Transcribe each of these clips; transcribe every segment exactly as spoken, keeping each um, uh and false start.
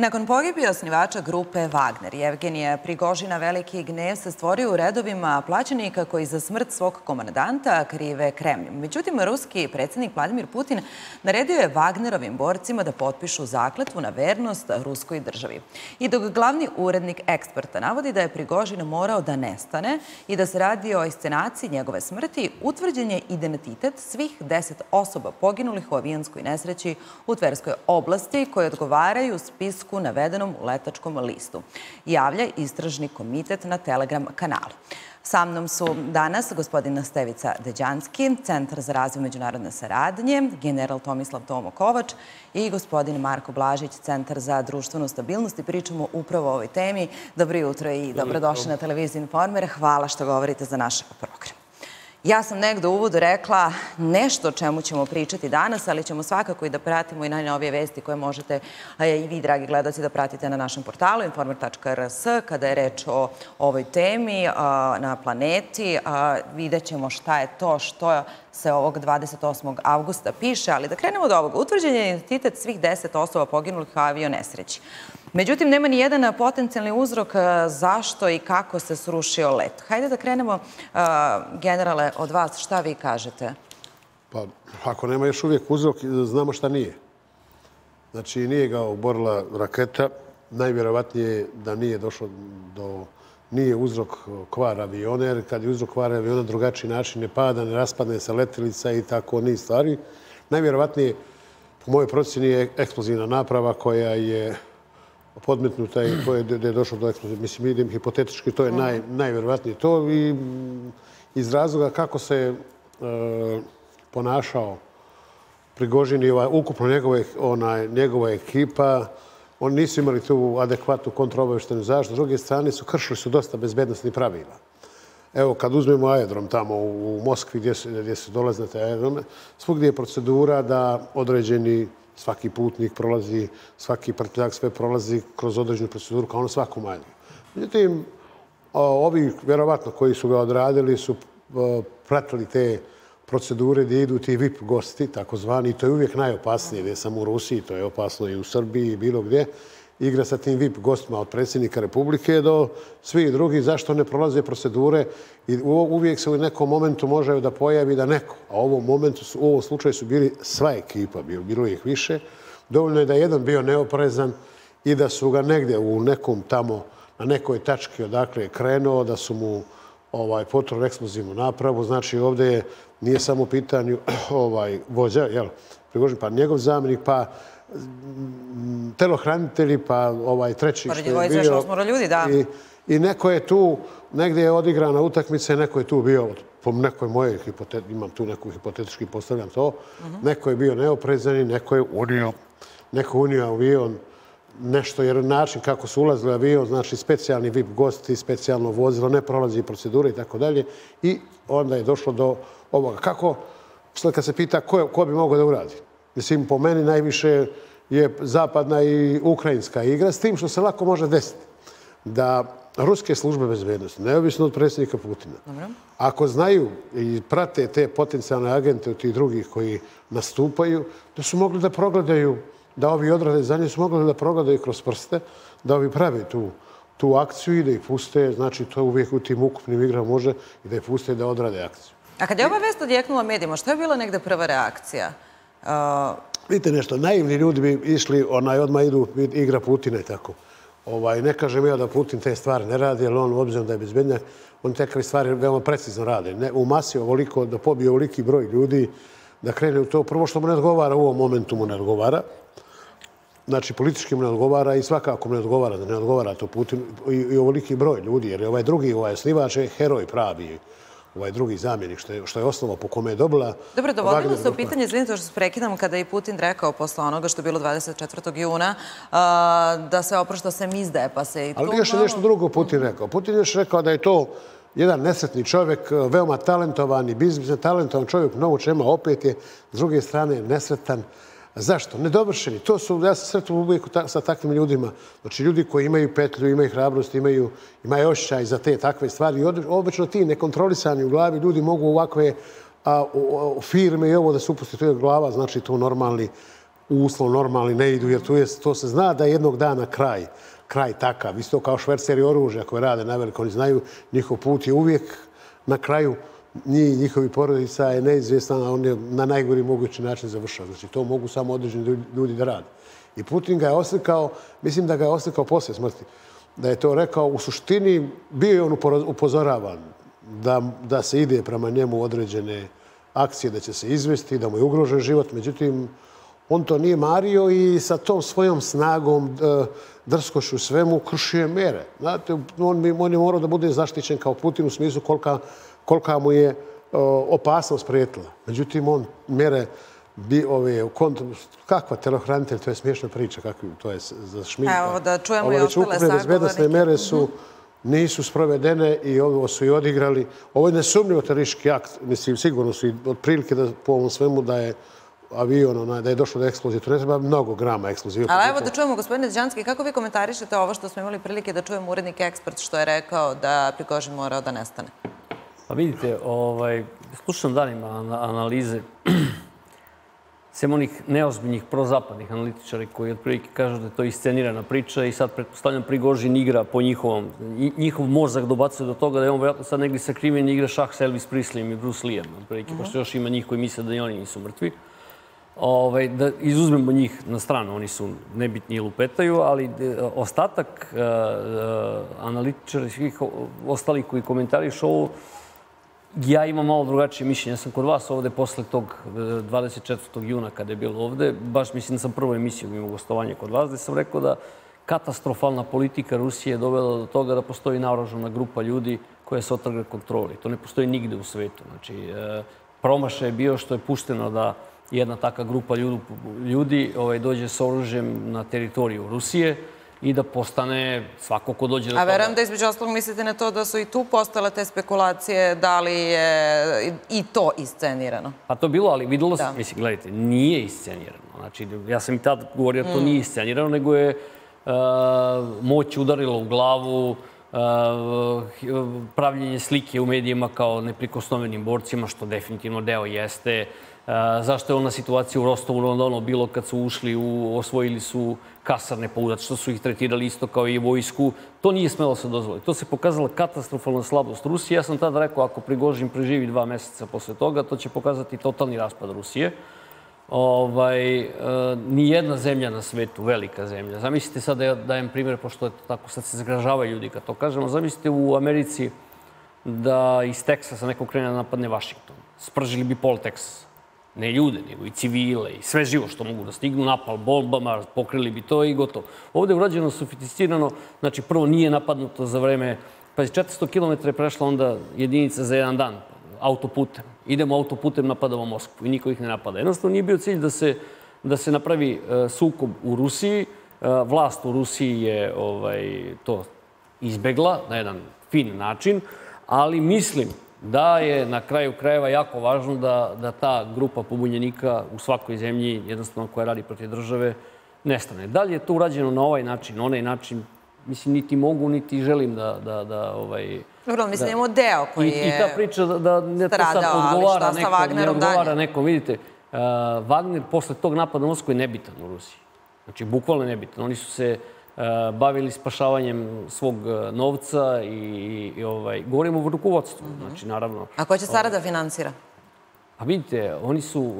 Nakon pogibije osnivača grupe Vagner i Evgenija Prigožina, veliki gnev se stvorio u redovima plaćenika koji za smrt svog komandanta krive Kremlju. Međutim, ruski predsjednik Vladimir Putin naredio je Vagnerovim borcima da potpišu zakletvu na vernost ruskoj državi. I dok glavni urednik Eksperta navodi da je Prigožin morao da nestane i da se radi o inscenaciji njegove smrti, utvrđen je identitet svih deset osoba poginulih u avijanskoj nesreći u Tverskoj oblasti koje odgovaraju spisku navedenom u letačkom listu, javlja istražni komitet na Telegram kanalu. Sa mnom su danas gospodin Stevica Deđanski, Centar za razvoj međunarodne saradnje, general Tomislav Tomo Kovač i gospodin Marko Blažić, Centar za društvenu stabilnost. I pričamo upravo o ovoj temi. Dobro jutro i dobrodošli na Televiziji Informer. Hvala što govorite za naš program. Ja sam negdje u uvodu rekla nešto o čemu ćemo pričati danas, ali ćemo svakako i da pratimo i najnovije vesti koje možete i vi, dragi gledaoci, da pratite na našem portalu informer tačka r s. Kada je reč o ovoj temi na planeti, vidjet ćemo šta je to što se ovog dvadeset osmog avgusta piše, ali da krenemo od ovoga. Utvrđen je identitet svih deset osoba poginulih u avionesreći. Međutim, nema ni jedan potencijalni uzrok zašto i kako se srušio let. Hajde da krenemo, generale, od vas. Šta vi kažete? Pa, ako nema još uvijek uzrok, znamo šta nije. Znači, nije ga oborila raketa. Najvjerovatnije da nije došlo do... Nije uzrok kvar aviona, jer kad je uzrok kvar aviona drugačiji način ne pada, ne raspadne se letilica i tako niz stvari. Najvjerovatnije, po mojoj procjeni, je eksplozivna naprava koja je podmetnuta i gdje je došlo do eksplozije. Mislim, idem hipotetički, to je naj, najvjerovatnije to. I iz razloga kako se e, ponašao Prigožin i ukupno njegove, onaj, njegova ekipa, oni nisu imali tu adekvatnu kontraobavještenu zaštitu. S druge strane, su kršili su dosta bezbednostnih pravila. Evo, kad uzmemo aerodrom tamo u Moskvi gdje, gdje se dolaze na te aerodrome, svugdje je procedura da određeni svaki putnik prolazi, svaki prtljak sve prolazi kroz određenu proceduru kao ono svakom manju. Međutim, ovi vjerovatno koji su ga odradili su pratili te procedure gdje idu ti V I P gosti, takozvani, i to je uvijek najopasnije, ne samo u Rusiji, to je opasno i u Srbiji i bilo gdje. Igra sa tim V I P gostima od predsjednika Republike do svih drugih, zašto ne prolaze procedure i uvijek se u nekom momentu može da pojavi da neko, a u ovom momentu, u ovom slučaju su bili sva ekipa, bilo ih više, dovoljno je da jedan bio neoprezan i da su ga negdje u nekom tamo, na nekoj tački odakle je krenuo, da su mu ovaj, potrao eksplozivnu napravu. Znači, ovdje je, nije samo u pitanju ovaj, vođa, jel, Prigožin, pa njegov zamjenik, pa telohranitelji, pa ovaj treći što je bio. Ljudi, da. I, I neko je tu, negdje je odigrana utakmica i neko je tu bio, po nekoj mojoj hipotetički, imam tu neku hipotetički, postavljam to, uh -huh. neko je bio neoprezan i neko je unio, neko unio avion, nešto, jer način kako su ulazili avion, znači specijalni V I P gosti, specijalno vozilo, ne prolazi procedure i tako dalje. I onda je došlo do ovoga. Kako, sad kad se pita ko, ko bi mogao da uradi? Mislim, po meni najviše je zapadna i ukrajinska igra, s tim što se lako može desiti da ruske službe bezbednosti, neovisno od predsjednika Putina, dobro, ako znaju i prate te potencijalne agente od tih drugih koji nastupaju, da su mogli da progledaju, da ovi odrade za nje su mogli da progledaju kroz prste, da ovi prave tu, tu akciju i da ih puste, znači to uvijek u tim ukupnim igrama može, i da ih puste da odrade akciju. A kad je ova vest odjeknula medijima, što je bila negde prva reakcija? Uh... Vidite nešto, naivni ljudi bi išli, onaj, odmah idu igra Putina i tako. Ovaj, ne kažem ja da Putin te stvari ne radi, jer on, obzirom da je bezbednjak, on takve stvari veoma precizno rade. Ne, u masi ovoliko, da pobije ovoliki broj ljudi, da krene u to. Prvo što mu ne odgovara, u ovom momentu mu ne odgovara. Znači, politički mu ne odgovara i svakako mu ne odgovara, da ne odgovara to Putin i, i ovoliki broj ljudi, jer je ovaj drugi, ovaj osnivač je heroj pravi, ovaj drugi zamjenik, što je, što je osnova po kome je dobila... Dobro, dovodilo se u pitanje, izvinite što se prekidam, kada je Putin rekao posle onoga što je bilo dvadeset četvrtog juna, da se oprošta se mizdaje, pa se... Ali još je nešto drugo Putin rekao. Putin još rekao da je to jedan nesretni čovjek, veoma talentovan i biznisno talentovan čovjek, mnogo čemu, opet je, s druge strane, nesretan. Zašto? Nedovršeni. To su, ja se sretam uvijek sa takvim ljudima. Znači, ljudi koji imaju petlju, imaju hrabrost, imaju, imaju osjećaj za te takve stvari. I obično ti nekontrolisani u glavi ljudi mogu ovakve a, o, o, firme i ovo da se upusti tu je glava, znači to normalni u uslov normalni ne idu, jer to se zna da je jednog dana kraj. Kraj takav. Isto kao šverceri oružja koje rade na veliko, oni znaju, njihov put je uvijek na kraju. Njih, njihovi porodica je neizvjesna, on je na najgori mogući način završao. Znači, to mogu samo određeni ljudi da rade. I Putin ga je oslikao, mislim da ga je oslikao poslije smrti, da je to rekao, u suštini bio je on upozoravan da, da se ide prema njemu određene akcije, da će se izvesti, da mu je ugrožen život. Međutim, on to nije mario i sa tom svojom snagom, drskošu svemu, kršio mere. Znate, on, on je morao da bude zaštićen kao Putin u smislu kolika, kolika mu je opasnost prijetila. Međutim, on mere... Kakva telohranitelj, to je smiješna priča, to je za šminka. Evo, da čujemo i ostale sagovornike. Bezbednosne mere nisu sprovedene i ovo su i odigrali. Ovo je nesumnjivo teroristički akt, mislim, sigurno su i otprilike po ovom svemu da je avion, da je došlo do eksplozije. Tu ne treba mnogo grama eksploziva. Ali evo da čujemo, gospodine Deđanski, kako vi komentarišete ovo što smo imali prilike da čujemo urednik Ekspert, što je rekao da Prigožin morao da nestane? Pa vidite, slušam danima analize sem onih neozbiljnih prozapadnih analitičari koji otprilike kažu da je to iscenirana priča i sad, pretpostavljam, Prigožin igra po njihovom. Njihov mozak dobacuje do toga da je on vjerojatno sad negdje sakriven i igra šah s Elvis Prislijem i Bruce Lijem, otprilike, pošto još ima njih koji misle da i oni nisu mrtvi. Da izuzmemo njih na stranu, oni su nebitni i lupetaju, ali ostatak analitičari, svih ostalih koji komentariš ovo, ja imam malo drugačije mišljenje. Ja sam kod vas ovdje posle tog dvadeset četvrtog juna kada je bilo ovdje, baš mislim da sam prvu emisiju imao gostovanje kod vas, da sam rekao da katastrofalna politika Rusije je dovela do toga da postoji naoružana grupa ljudi koja se otrga kontroli. To ne postoji nigde u svetu. Znači, promaša je bio što je pušteno da jedna takva grupa ljudi dođe s oružjem na teritoriju Rusije i da postane svako ko dođe do toga. A verujem da između ostalog mislite na to da su i tu postale te spekulacije, da li je i to iscenirano? Pa to bilo, ali videlo se, mislim, gledajte, nije iscenirano. Znači, ja sam i tad govorio da to nije iscenirano, nego je moć udarila u glavu, pravljenje slike u medijima kao neprikosnovenim borcima, što definitivno deo jeste. Zašto je ona situacija u Rostovu Londonu bilo kad su ušli, osvojili su kasarne poudat, što su ih tretirali isto kao i vojsku. To nije smelo se dozvoliti. To se pokazala katastrofalna slabost Rusije. Ja sam tada rekao, ako Prigožin preživi dva meseca posle toga, to će pokazati totalni raspad Rusije. Nijedna zemlja na svetu, velika zemlja. Zamislite sad, da ja dajem primjer, pošto je to tako, sad se zgražavaju ljudi kad to kažemo. Zamislite u Americi da iz Teksasa neko krene da napadne Vašington. Spržili bi pol Teksasa. Ne ljude, nego i civile, i sve živo što mogu da stignu, napal bombama, pokrili bi to i gotovo. Ovdje je urađeno sofisticirano, znači prvo nije napadnuto za vreme, pa četiristo kilometara je prešla onda jedinica za jedan dan, autoputem. Idemo autoputem, napadamo Moskvu i niko ih ne napada. Jednostavno nije bio cilj da se napravi sukob u Rusiji. Vlast u Rusiji je to izbegla na jedan fin način, ali mislim da je na kraju krajeva jako važno da ta grupa pobunjenika u svakoj zemlji, jednostavno koja radi protiv države, nestane. Da li je to urađeno na ovaj način, na onaj način, mislim, niti mogu, niti želim da... Vrlo, mislim, imamo deo koji je stradao. I ta priča da to sad odgovara nekom, ne odgovara nekom. Vidite, Vagner posle tog napada na Moskvu je nebitan u Rusiji. Znači, bukvalno nebitan. Oni su se bavili spašavanjem svog novca i govorimo o rukovodstvu, znači naravno. A ko će sada da financira? Pa vidite, oni su,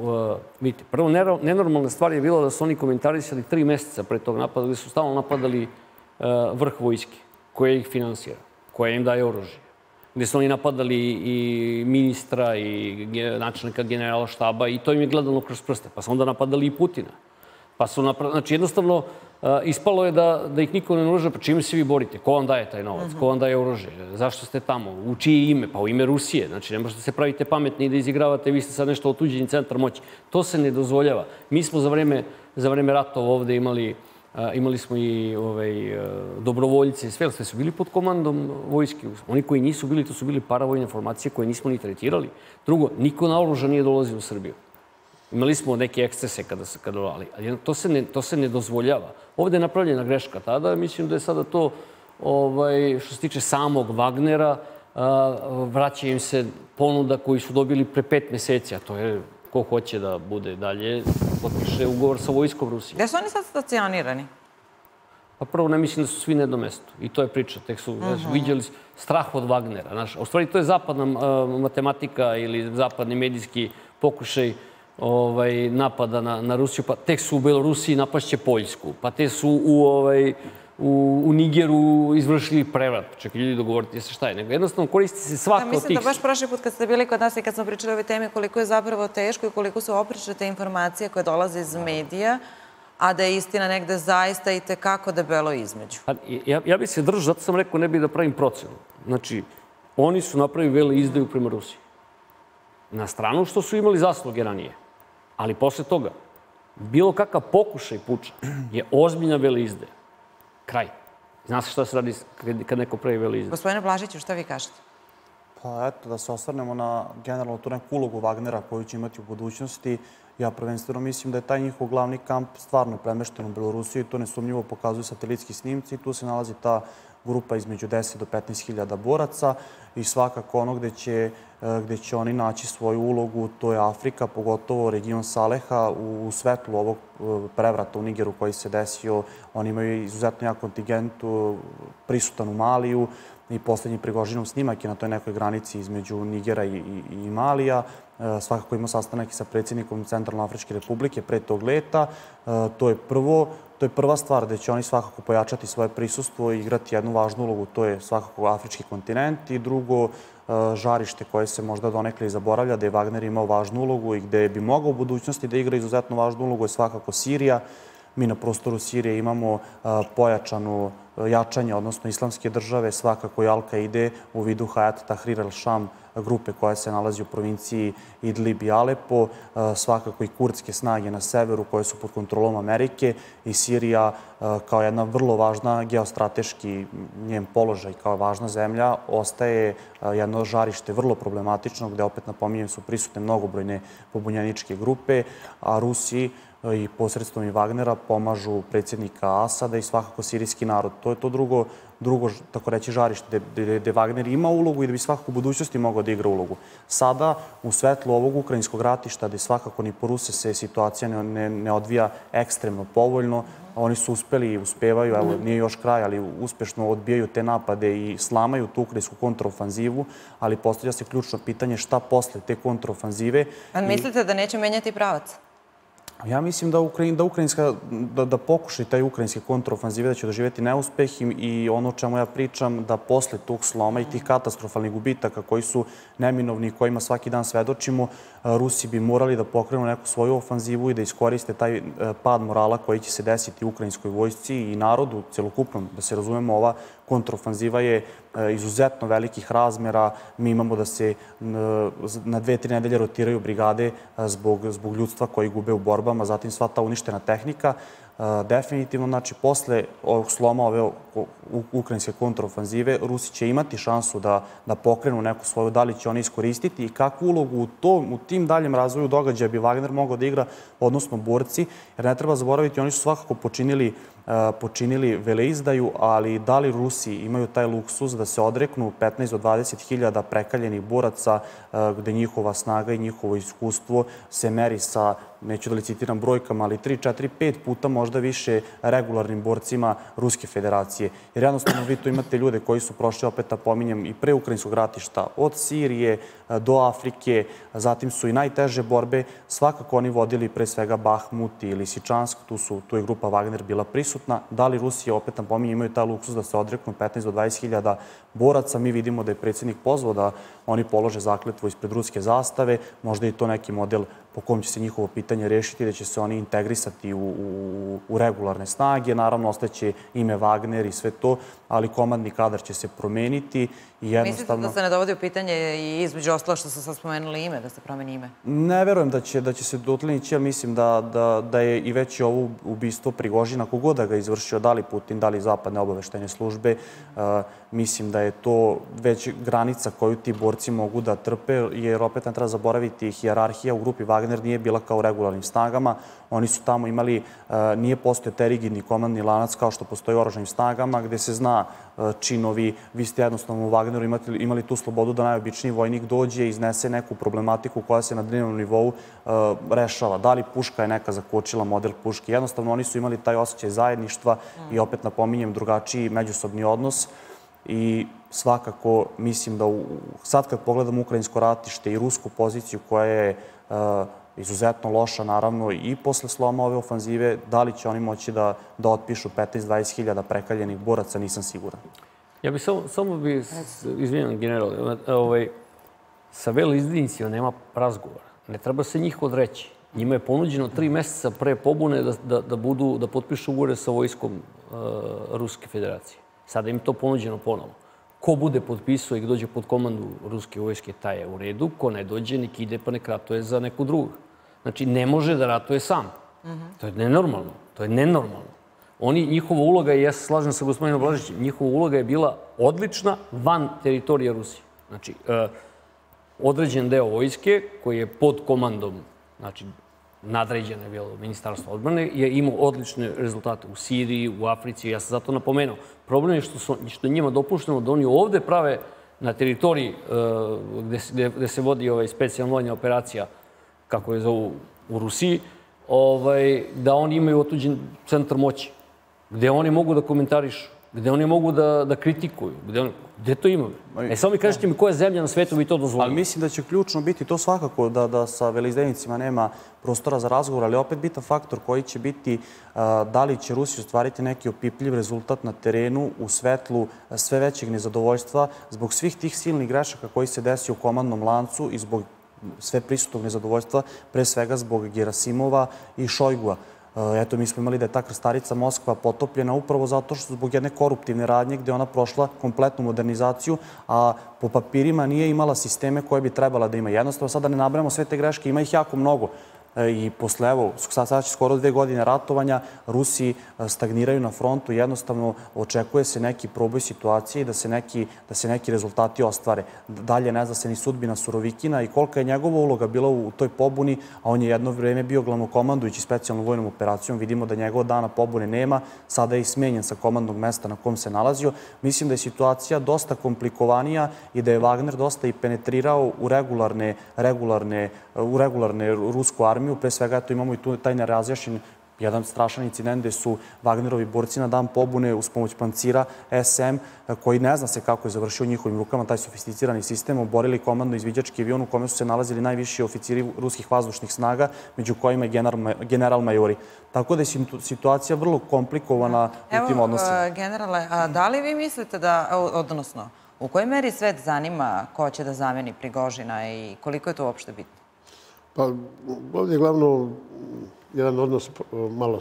vidite, prvo nenormalna stvar je bila da su oni komentarisali tri meseca pre tog napada, gdje su stalno napadali vrh vojske, koja ih finansira, koja im daje oružje. Gdje su oni napadali i ministra i načelnika generala štaba i to im je gledano kroz prste, pa su onda napadali i Putina. Pa su, znači, jednostavno, ispalo je da ih niko ne naoruža. Pa čime se vi borite? Ko vam daje taj novac? Ko vam daje oružje? Zašto ste tamo? U čije ime? Pa u ime Rusije. Znači, ne možete se praviti pametni i da izigravate, vi ste sad nešto otuđeni centar moći. To se ne dozvoljava. Mi smo za vreme ratova ovde imali, imali smo i dobrovoljce i sve, sve su bili pod komandom vojske. Oni koji nisu bili, to su bili paravojne formacije koje nismo ni tretirali. Drugo, niko naoružan nije dolazio u Srbiju. Imali smo neke ekscese kada se kadrovali, ali to se ne dozvoljava. Ovdje je napravljena greška tada. Mislim da je sada to, što se tiče samog Wagnera, vraća im se ponuda koju su dobili pre pet meseci, a to je ko hoće da bude dalje, potpiše ugovor sa vojskom Rusije. Gde su oni sad stacionirani? Pa prvo, ne mislim da su svi na jednom mestu. I to je priča. Tek su vidjeli strah od Vagnera. U stvari, to je zapadna matematika ili zapadni medijski pokušaj napada na Rusiju. Pa tek su u Belorusiji napašće Poljsku. Pa te su u Nigeru izvršili prevrat. Čekaj, ljudi, dogovorite se šta je. Jednostavno, koristi se svako od tih... Mislim da baš prošli put kad ste bili kod nas i kad smo pričali o ovoj temi, koliko je zapravo teško i koliko su oprečite informacije koje dolaze iz medija, a da je istina negde zaista i tekako debelo između. Ja bih se držao, zato sam rekao ne bih da pravim procenu. Znači, oni su napravili veleizdaju prema Rusiji. Na stranu što su imali zasluge ranije. Ali posle toga, bilo kakav pokušaj puča je ozbiljna veleizdaja. Kraj. Zna se šta se radi kad neko pravi veleizdaju. Gospodine Blažiću, šta vi kažete? Pa eto, da se osvrnemo na generalno tu neku ulogu Wagnera koju će imati u budućnosti. Ja prvenstveno mislim da je taj njihov glavni kamp stvarno premešten u Belorusiju i to nesumnjivo pokazuju satelitski snimci. Tu se nalazi ta grupa između deset do petnaest hiljada boraca i svakako ono gde će oni naći svoju ulogu, to je Afrika, pogotovo region Saleha u svetlu ovog prevrata u Nigeru koji se desio. Oni imaju izuzetno jak kontingent prisutan u Maliju i posljednji Prigožinov snimak je na toj nekoj granici između Nigera i Malija. Svakako ima sastanak i sa predsjednikom Centralnoafričke republike pre tog leta. To je prvo, to je prva stvar gde će oni svakako pojačati svoje prisustvo i igrati jednu važnu ulogu. To je svakako afrički kontinent i drugo žarište koje se možda donekle i zaboravlja da je Wagner imao važnu ulogu i gde bi mogao u budućnosti da igra izuzetno važnu ulogu je svakako Sirija. Mi na prostoru Sirije imamo pojačano jačanje, odnosno islamske države, svakako i Al-Kaide u vidu Hayat Tahrir al-Sham grupe koja se nalazi u provinciji Idlib i Alepo, svakako i kurdske snage na severu koje su pod kontrolom Amerike i Sirija kao jedna vrlo važna geostrateški njen položaj kao važna zemlja ostaje jedno žarište vrlo problematično gde opet napominjem su prisutne mnogobrojne pobunjeničke grupe, a Rusi i posredstvom i Wagnera pomažu predsjednika Asada i svakako sirijski narod. To je to drugo, drugo tako reći, žarište gde Wagner ima ulogu i da bi svakako u budućnosti mogao da igra ulogu. Sada, u svetlu ovog ukrajinskog ratišta, gde svakako ni po Rusiji se situacija ne, ne odvija ekstremno povoljno, oni su uspeli i uspevaju, evo, nije još kraj, ali uspešno odbijaju te napade i slamaju tu ukrajinsku kontraofanzivu, ali postavlja se ključno pitanje šta posle te kontraofanzive. A mislite da neće menjati pravac? Ja mislim da pokušaj taj ukrajinski kontraofanziv da će doživjeti neuspeh i ono o čemu ja pričam da posle tog sloma i tih katastrofalnih gubitaka koji su neminovni i kojima svaki dan svedočimo, Rusi bi morali da pokrenu neku svoju ofanzivu i da iskoriste taj pad morala koji će se desiti ukrajinskoj vojsci i narodu, celokupnom, da se razumemo, ova kontraofanziva je izuzetno velikih razmjera. Mi imamo da se na dve, tri nedelje rotiraju brigade zbog ljudstva koji gube u borbama, zatim sva ta uništena tehnika. Definitivno, znači, posle ovog sloma ove ukrajinske kontraofanzive, Rusi će imati šansu da pokrenu neku svoju, da li će oni iskoristiti i kakvu ulogu u tim daljem razvoju događaja bi Wagner mogao da igra, odnosno borci, jer ne treba zaboraviti, oni su svakako počinili počinili veleizdaju, ali da li Rusi imaju taj luksuz da se odreknu petnaest do dvadeset hiljada prekaljenih boraca gde njihova snaga i njihovo iskustvo se meri sa, neću da licitiram brojkama, ali tri, četiri, pet puta možda više regularnim borcima Ruske federacije. Jer jednostavno vi tu imate ljude koji su prošli, opet napominjem, i pre ukrajinskog ratišta, od Sirije do Afrike, zatim su i najteže borbe, svakako oni vodili pre svega Bahmut ili Sičansk, tu je grupa Wagner bila prisutna. Da li Rusije, opet nam pominje, imaju taj luksuz da se odreknu petnaest do dvadeset hiljada boraca. Mi vidimo da je predsjednik pozvao da oni polože zakletvu ispred ruske zastave. Možda je to neki model po kom će se njihovo pitanje rešiti, da će se oni integrisati u regularne snage. Naravno, ostaće ime Wagner i sve to, ali komandni kadar će se promeniti. Mislite da se ne dovodi u pitanje i između ostalo što su sad spomenuli ime, da se promeni ime? Ne verujem da će se dotlenići, jer mislim da je i već ovo ubistvo Prigožina, kogod da ga izvršio, da li Putin, da li zapadne obaveštajne službe. Mislim da je to već granica koju ti borci mogu da trpe, jer opet ne treba zaboraviti hijerarhija u grupi Wagner Vagner nije bila kao u regularnim snagama. Oni su tamo imali, nije postoje te rigidni komandni lanac kao što postoji u oružanim snagama, gdje se zna činovi. Vi ste jednostavno u Wagneru imali tu slobodu da najobičniji vojnik dođe i iznese neku problematiku koja se na dnevnom nivou rešava. Da li puška je neka zakočila model puške? Jednostavno, oni su imali taj osjećaj zajedništva i opet napominjem drugačiji međusobni odnos. I svakako mislim da sad kad pogledam ukrajinsko ratište i rusku poziciju koja je izuzetno loša, naravno, i posle sloma ove ofanzive, da li će oni moći da otpišu petnaest do dvadeset hiljada prekaljenih boraca, nisam siguran. Ja bih samo bi, izvinjam general, sa veleizdajnicima nema razgovora. Ne treba se njih odreći. Njima je ponuđeno tri mjeseca pre pobune da potpišu ugovore sa vojskom Ruske federacije. Sada im to ponuđeno ponovo. Ko bude potpisao i dođe pod komandu ruske vojske, taj je u redu. Ko ne dođe, nek ide pa nek ratuje za neku drugu. Znači, ne može da ratuje sam. To je nenormalno. To je nenormalno. Njihova uloga, i ja se slažem sa gospodinom Blažićem, njihova uloga je bila odlična van teritorija Rusije. Znači, određen deo vojske koji je pod komandom, znači, nadređeno je bilo Ministarstvo odbrane, je imao odlične rezultate u Siriji, u Africi, ja sam zato napomenuo. Problem je što je njima dopušteno da oni ovde prave na teritoriji gde se vodi specijalna vojna operacija, kako je zovu u Rusiji, da oni imaju otuđen centar moći, gde oni mogu da komentarišu, gde oni mogu da kritikuju, gdje to imamo. E, samo mi kažete mi koja zemlja na svetu bi to dozvolila. Ali mislim da će ključno biti to svakako da sa veleizdajnicima nema prostora za razgovor, ali opet bitan faktor koji će biti da li će Rusija ostvariti neki opipljiv rezultat na terenu u svetlu sve većeg nezadovoljstva zbog svih tih silnih grešaka koji se desi u komandnom lancu i zbog sve prisutnog nezadovoljstva, pre svega zbog Gerasimova i Šojgua. Eto, mi smo imali da je ta krstarica Moskva potopljena upravo zato što zbog jedne koruptivne radnje gdje ona prošla kompletnu modernizaciju, a po papirima nije imala sisteme koje bi trebala da ima. Jednostavno, sada ne nabrajamo sve te greške, ima ih jako mnogo. I posle, evo, sada će skoro dve godine ratovanja, Rusi stagniraju na frontu, jednostavno očekuje se neki proboj situacije i da se neki rezultati ostvare. Dalje ne zna se ni sudbina Surovikina i kolika je njegova uloga bila u toj pobuni, a on je jedno vrijeme bio glavnokomandujući specijalnom vojnom operacijom. Vidimo da njegova dana pobune nema, sada je i smenjen sa komandnog mesta na kom se nalazio. Mislim da je situacija dosta komplikovanija i da je Wagner dosta i penetrirao u regularne rusku armiju. Pre svega, tu imamo i taj nerazjašnjen jedan strašan incident gdje su Wagnerovi borci na dan pobune uz pomoć pancira S M, koji ne zna se kako je završio njihovim rukama taj sofisticirani sistem, oborili komandno-izviđački avion u kome su se nalazili najviši oficiri ruskih vazdušnih snaga, među kojima je general-majori. Tako da je situacija vrlo komplikovana u tim odnosima. Evo, generale, da li vi mislite da, odnosno, u kojoj meri svet zanima ko će da zameni Prigožina i koliko je to uopšte bitno? Pa, ovdje je glavno jedan odnos, malo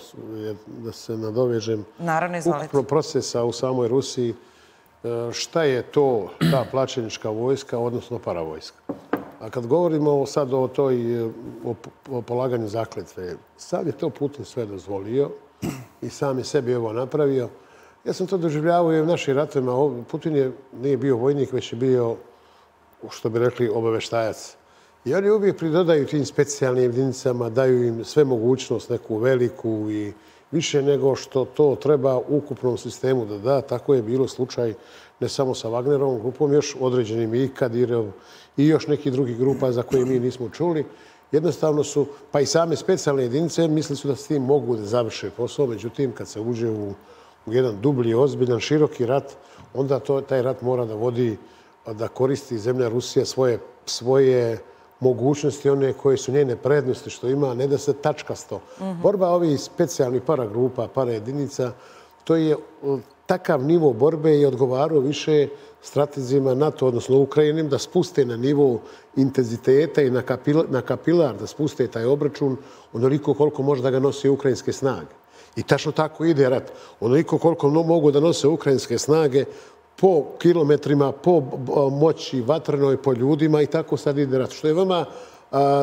da se nadovežem, procesa u samoj Rusiji. Šta je to ta plaćenička vojska, odnosno paravojska? A kad govorimo sad o toj polaganju zakletve, sad je to Putin sve dozvolio i sam je sebi ovo napravio. Ja sam to doživljavao i u našim ratovima. Putin nije bio vojnik, već je bio, što bi rekli, obaveštajac. I oni uvijek pridodaju tim specijalnim jedinicama, daju im sve mogućnost, neku veliku i više nego što to treba ukupnom sistemu da da. Tako je bilo slučaj ne samo sa Wagnerovom grupom, još određenim i Kadirov i još nekih drugih grupa za koje mi nismo čuli. Jednostavno su, pa i same specijalne jedinice, mislili su da s tim mogu da završe posao. Međutim, kad se uđe u jedan dublji, ozbiljan, široki rat, onda taj rat mora da vodi, da koristi zemlja Rusija svoje mogućnosti, one koje su njene prednosti što ima, ne da se tačkasto. Borba ovih specijalnih paragrupa, parajedinica, to je takav nivo borbe i odgovarao više stratezima NATO, odnosno Ukrajinim, da spuste na nivo intenziteta i na kapilar, da spuste taj obračun onoliko koliko može da ga nosi ukrajinske snage. I tačno tako ide rat. Onoliko koliko mogu da nose ukrajinske snage, po kilometrima, po moći vatrenoj, po ljudima i tako sad ide rat. Što je veoma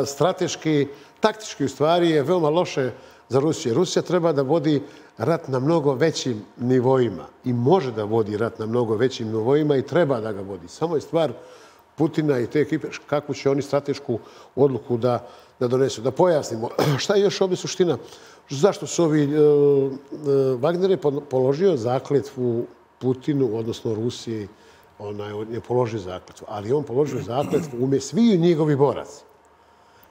strateški, taktički u stvari je veoma loše za Rusiju. Rusija treba da vodi rat na mnogo većim nivoima i može da vodi rat na mnogo većim nivoima i treba da ga vodi. Samo je stvar Putina i te ekipe, kako će oni stratešku odluku da da donesu, da pojasnimo. Šta je još ovdje suština? Zašto su ovi... Vagner je položio zakletvu Putinu, odnosno Rusiji, on je položio zakletvu, ali on položio zakletvu ume sviju njegovi boraci.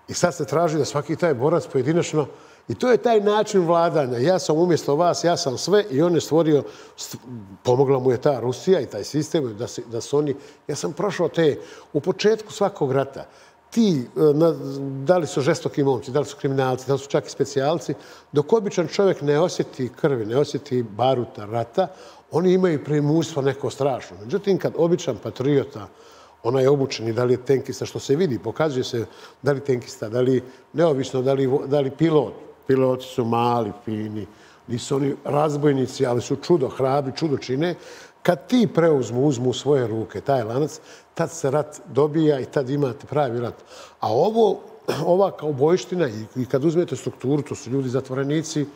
I sad se traži da svaki taj borac pojedinačno, i to je taj način vladanja. Ja sam umjesto vas, ja sam sve, i on je stvorio, pomogla mu je ta Rusija i taj sistem, da su oni... Ja sam prošao te, u početku svakog rata, ti, da li su žestoki momci, da li su kriminalci, da li su čak i specijalci, dok običan čovjek ne osjeti krvi, ne osjeti baruta rata, oni imaju premurstvo neko strašno. Međutim, kad običan patriota, ona je obučena, da li je tenkista, što se vidi, pokazuje se da li tenkista, da li neovisno, da li pilot. Piloti su mali, fini, nisu oni razbojnici, ali su čudo hrabri, čudo čine. Kad ti preuzmu, uzmu u svoje ruke taj lanac, tad se rat dobija i tad imate pravi rat. A ovo, ova kao bojština, i kad uzmete strukturu, to su ljudi zatvorenici,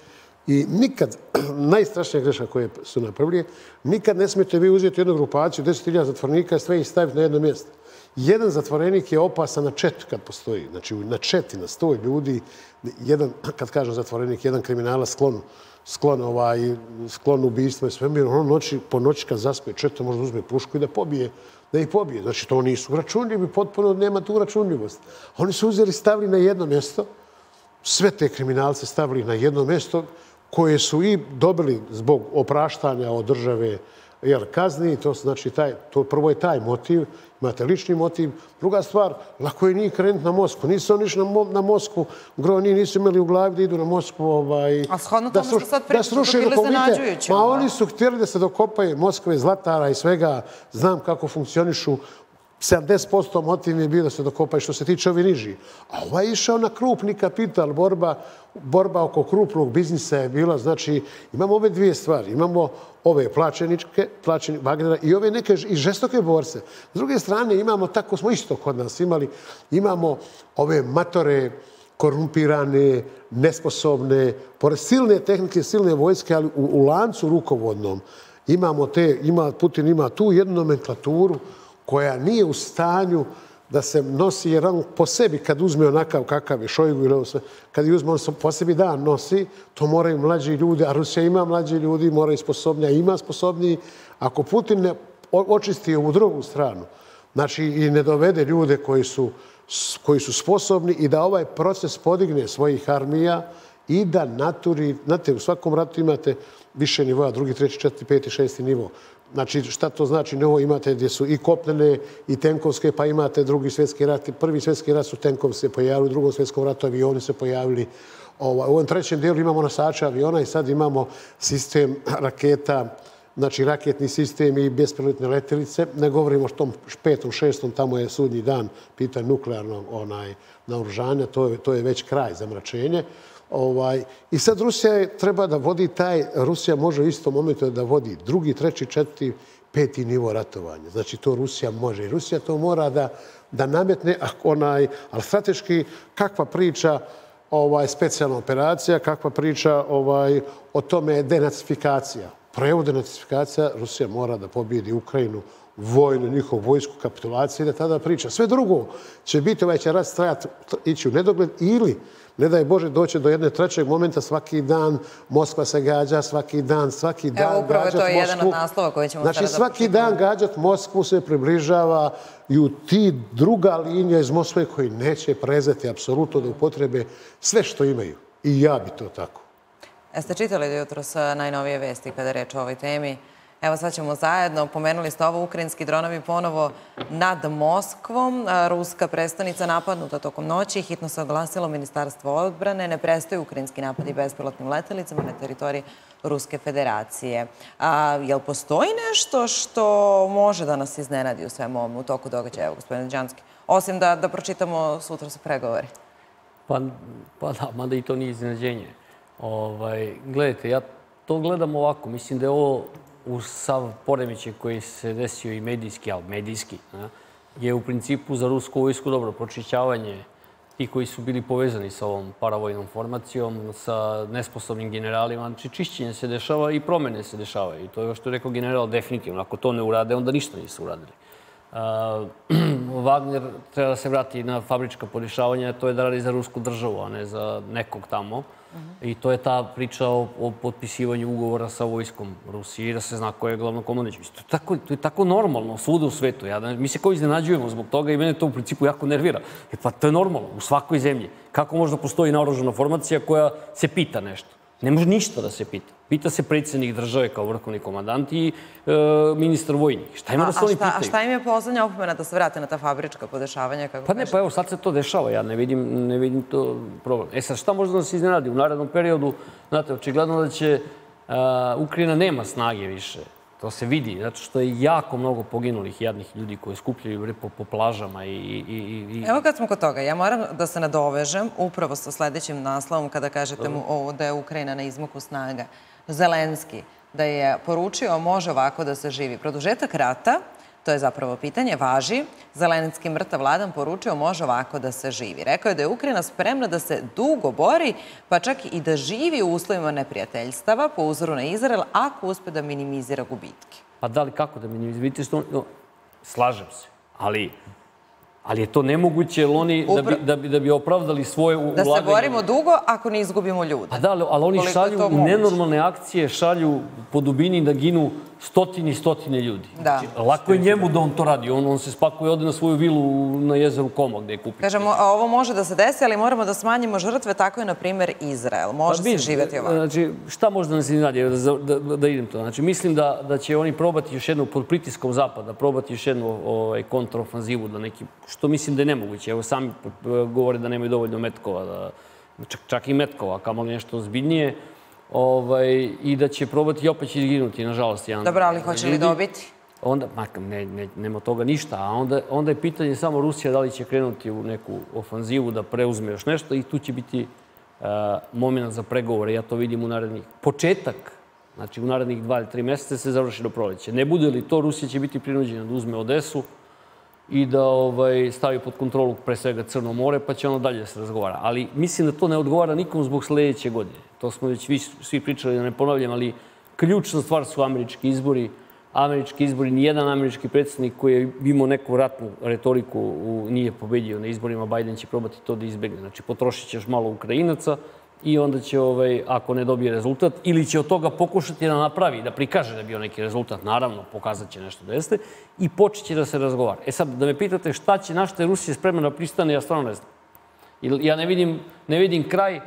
i nikad, najstrašnija greška koje su napravili, nikad ne smijete vi uzeti jednu grupaciju, deset hiljada zatvornika i sve ih staviti na jedno mjesto. Jedan zatvorenik je opasan na četu kad postoji. Znači, na četi, na sto ljudi, jedan, kad kažem zatvorenik, jedan kriminala sklon, sklon, ovaj, sklon ubijstva i svemir, on noći, po noći kad zaspe četu, možda uzme pušku i da pobije, da ih pobije. Znači, to nisu računljivi, potpuno nema tu računljivost. Oni su uzeli, stavili na jedno mjesto, sve te kriminalce stavili na jedno mjesto, koje su i dobili zbog opraštanja od države kazni. Prvo je taj motiv, imate lični motiv. Druga stvar, lako je njih krenuti na Moskvu. Nisu oni išli na Moskvu, oni nisu imali u glavi da idu na Moskvu. A shodno tome što sad priču, to bile zanađujuće. Ma oni su htjeli da se dokopaju Moskve, zlatara i svega. Znam kako funkcionišu. sedamdeset posto motiv je bio da se dokopaju što se tiče ovi niži. A ovaj je išao na krupni kapital. Borba oko krupnog biznisa je bila, znači, imamo ove dvije stvari. Imamo ove plaćeničke, plaćeni Vagnera, i ove neke i žestoke borce. S druge strane, imamo, tako smo isto kod nas imali, imamo ove matore, korumpirane, nesposobne, pored silne tehnike, silne vojske, ali u lancu rukovodnom. Imamo te, Putin ima tu jednu nomenklaturu koja nije u stanju da se nosi, jer on po sebi, kad uzme onakav kakav je Šojgu ili ovo sve, kad je uzme on po sebi da nosi, to moraju mlađi ljudi, a Rusija ima mlađi ljudi, mora i sposobnija, ima sposobniji. Ako Putin ne očisti ovu drugu stranu, znači i ne dovede ljude koji su sposobni i da ovaj proces podigne svojih armija i da naturi, znate, u svakom ratu imate više nivoa, drugi, treći, četvrti, peti, šesti nivo. Znači, šta to znači? Novo imate gdje su i kopnene i tenkovske, pa imate drugi svjetski rat. Prvi svjetski rat su tenkovci se pojavili, u drugom svjetskom ratu avioni se pojavili. U ovom trećem dijelu imamo nosače aviona i sad imamo sistem raketa, znači raketni sistem i bespilotne letjelice. Ne govorimo o tom petom, šestom, tamo je sudnji dan, pitanje nuklearnog naoružanja, to je već kraj zamračenje. I sad Rusija treba da vodi taj, Rusija može u istom momentu da vodi drugi, treći, četvrti, peti nivo ratovanja. Znači to Rusija može i Rusija to mora da nametne, ali strateški kakva priča specijalna operacija, kakva priča o tome denacifikacija. Prvo denacifikacija, Rusija mora da pobjedi Ukrajinu, vojnu, njihovu vojsku, kapitulaciju i da tada priča. Sve drugo će biti, ovaj će rat trajati, ići u nedogled ili, ne daj Bože, doći do jedne trećeg momenta, svaki dan Moskva se gađa, svaki dan, svaki dan gađat Moskvu. Evo, upravo to je jedan od naslova koji ćemo sada započeti. Znači, svaki dan gađat Moskvu se približava i u ti druga linija iz Moskve koji neće prezati apsolutno da upotrebe sve što imaju. I ja bi to tako. Jeste čitali jutros najnovije vesti kada reč o ovoj temi? Evo sad ćemo zajedno, pomenuli ste ovo, ukrajinski dronovi ponovo nad Moskvom, ruska prestonica napadnuta tokom noći, hitno se oglasilo Ministarstvo odbrane, ne prestaju ukrajinski napadi bespilotnim letelicama na teritoriji Ruske federacije. Jel postoji nešto što može da nas iznenadi u svemu ovom u toku događaja, evo, gospodine Deđanski, osim da pročitamo sutra sa pregovori? Pa da, mada i to nije iznenađenje. Gledajte, ja to gledam ovako, mislim da je ovo uz sav poremećaj koji se desio i medijski, ali medijski, je u principu za rusku vojsku dobro pročišćavanje tih koji su bili povezani sa ovom paravojnom formacijom, sa nesposobnim generalima. Znači, čišćenje se dešava i promene se dešavaju. I to je što je rekao general definitivno. Ako to ne urade, onda ništa nisu uradili. Vagner treba da se vrati na fabrička porješavanja, to je da radi za rusku državu, a ne za nekog tamo. I to je ta priča o potpisivanju ugovora sa vojskom Rusije i da se zna ko je glavnokomandujući. To je tako normalno svuda u svetu. Mi se kao iznenađujemo zbog toga i mene to u principu jako nervira. Pa to je normalno u svakoj zemlji. Kako možda postoji naoružana formacija koja se pita nešto? Ne može ništa da se pita. Pita se predsjednik države kao vrhovni komandant i ministar vojnik. Šta ima da se oni pitaju? A šta im je poslednja opomena da se vrate na ta fabrička podešavanja? Pa ne, pa evo, sad se to dešava. Ja ne vidim to problem. E sad, šta možda da se iznenadi? U narednom periodu, znate, očigledno da će Ukrajina nema snage više. To se vidi, zato što je jako mnogo poginulih jadnih ljudi koji skupljaju po plažama i... Evo kad smo kod toga, ja moram da se nadovežem upravo sa sljedećim naslovom kada kažete mu da je Ukrajina na izmaku snaga. Zelenski, da je poručio može ovako da se živi. Produžetak rata, to je zapravo pitanje, važi. Zelenski mrtav ladan poručio može ovako da se živi. Rekao je da je Ukrajina spremna da se dugo bori, pa čak i da živi u uslovima neprijateljstava po uzoru na Izrael, ako uspe da minimizira gubitke. Pa da li kako da minimizira? Slažem se, ali... Ali je to nemoguće, jer oni da bi opravdali svoje ulaganje... Da se borimo dugo ako ne izgubimo ljude. A da, ali oni šalju nenormalne akcije, šalju po dubini da ginu stotine i stotine ljudi. Lako je njemu da on to radi. On se spakuje, ode na svoju vilu na jezeru Koma gde je kupio. Kažemo, ovo može da se desi, ali moramo da smanjimo žrtve. Tako je, na primjer, Izrael. Može se živjeti ovako. Znači, šta može da nas iznenadi? Da idem to. Znači, mislim da će oni probati još jednu, pod pritiskom Zapada, probati još jednu kontraofanzivu, što mislim da je nemoguće. Evo, sami govore da nemaju dovoljno metkova, čak i metkova, kamoli nešto ozbiljnije. I da će probati i opet će izginuti, nažalost. Dobro, ali hoće li dobiti? Nema toga ništa, a onda je pitanje samo Rusija da li će krenuti u neku ofanzivu da preuzme još nešto i tu će biti moment za pregovore. Ja to vidim u narednih početak, znači u narednih dva ili tri mjeseca se završi do proleća. Ne bude li to, Rusija će biti prinuđena da uzme Odesu i da stavi pod kontrolu pre svega Crno more, pa će ono dalje se razgovara. Ali mislim da to ne odgovara nikom zbog sljedeće godine. To smo već svi pričali, da ne ponavljam, ali ključna stvar su američki izbori. Američki izbori, nijedan američki predsjednik koji je imao neku ratnu retoriku nije pobedio na izborima. Biden će probati to da izbegne. Znači, potrošit će još malo Ukrajinaca i onda će, ako ne dobije rezultat, ili će od toga pokušati da napravi, da prikaže da je bio neki rezultat, naravno, pokazat će nešto da jeste, i počet će da se razgovara. E sad, da me pitate šta će, na šta je Rusija spremna da pristane, ja stvarno ne znam. Ja ne vidim kraj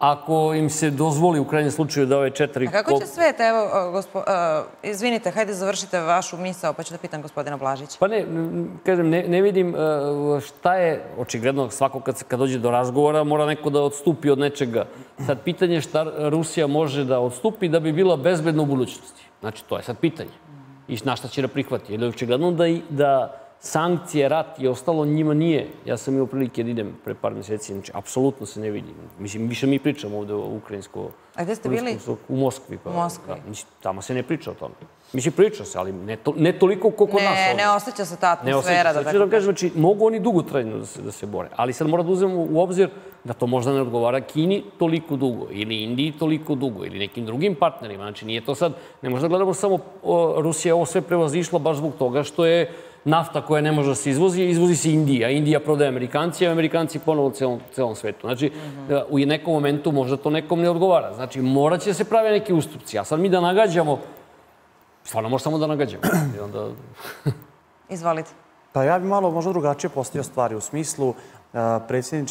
ako im se dozvoli u krajnjem slučaju da ove četiri... A kako će svet, evo, izvinite, hajde završite vašu misao, pa ću da pitam gospodina Blažića. Pa ne, kažem, ne vidim šta je, očigledno svako kad dođe do razgovora mora neko da odstupi od nečega. Sad, pitanje je šta Rusija može da odstupi da bi bila bezbedna u budućnosti. Znači, to je sad pitanje. I na šta će da prihvati. Jer je očigledno da sankcije, rat i ostalo njima nije. Ja sam imao prilike da idem pre par mjeseci, znači, apsolutno se ne vidim. Mislim, više mi pričamo ovdje o ukrajinsko... A gdje ste bili? U Moskvi. U Moskvi. Tamo se ne priča o tome. Mislim, priča se, ali ne toliko koliko nas ovdje. Ne, ne osjeća se ta atmosfera. Ne osjeća se. Znači, mogu oni dugotrajno da se bore, ali sad mora da uzmemo u obzir da to možda ne odgovara Kini toliko dugo, ili Indiji toliko dugo, ili nekim drugim partnerima. Znači, nije to sad... Ne možda gledamo samo Rusija ovo sve prevazišla baš zbog toga što je nafta koja ne može da se izvozi, izvozi se Indija. Indija prodaje Amerikanci, a Amerikanci ponovo celom svetu. Znači, u nekom momentu možda to nekom ne odgovara. Znači, morat će da se prave neke ustupci. A sad mi da nagađamo, stvarno može samo da nagađamo. Izvolite. Pa ja bi malo možda drugačije postavio stvari. U smislu,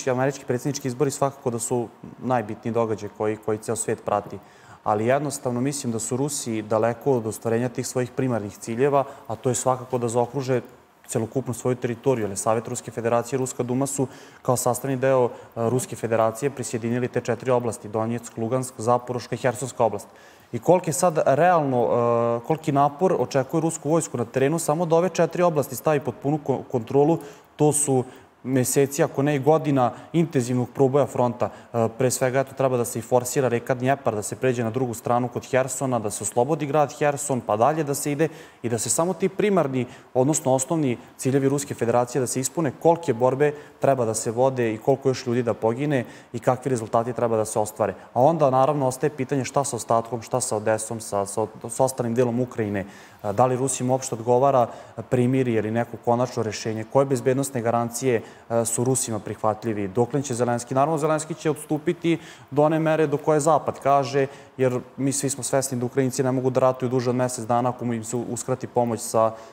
američki predsjednički izbori svakako da su najbitniji događaj koji ceo svet prati. Ali jednostavno mislim da su Rusi daleko od ostvarenja tih svojih primarnih ciljeva, a to je svakako da zaokruže celokupnu svoju teritoriju. Jer Savet Ruske federacije i Ruska duma su kao sastavni deo Ruske federacije prisjedinili te četiri oblasti, Donjeck, Lugansk, Zaporoška i Hersonska oblast. I koliki je sad realno, koliki napor očekuje rusku vojsku na terenu samo da ove četiri oblasti stavi pod punu kontrolu, to su meseci, ako ne i godina intenzivnog proboja fronta. Pre svega treba da se i forsira reka Dnjepar, da se pređe na drugu stranu kod Hersona, da se oslobodi grad Herson, pa dalje da se ide i da se samo ti primarni, odnosno osnovni ciljevi Ruske federacije da se ispune, kolike borbe treba da se vode i koliko još ljudi da pogine i kakvi rezultati treba da se ostvare. A onda naravno ostaje pitanje šta sa ostatkom, šta sa Odesom, sa ostalim delom Ukrajine. Da li Rusima uopšte odgovara primirje ili neko konačno rešenje? Koje bezbednostne garancije su Rusima prihvatljivi? Doklen će Zelenski? Naravno, Zelenski će odstupiti do one mere do koje Zapad kaže, jer mi svi smo svesni da Ukrajinci ne mogu da ratuju duže od mesec dana ako im se uskrati pomoć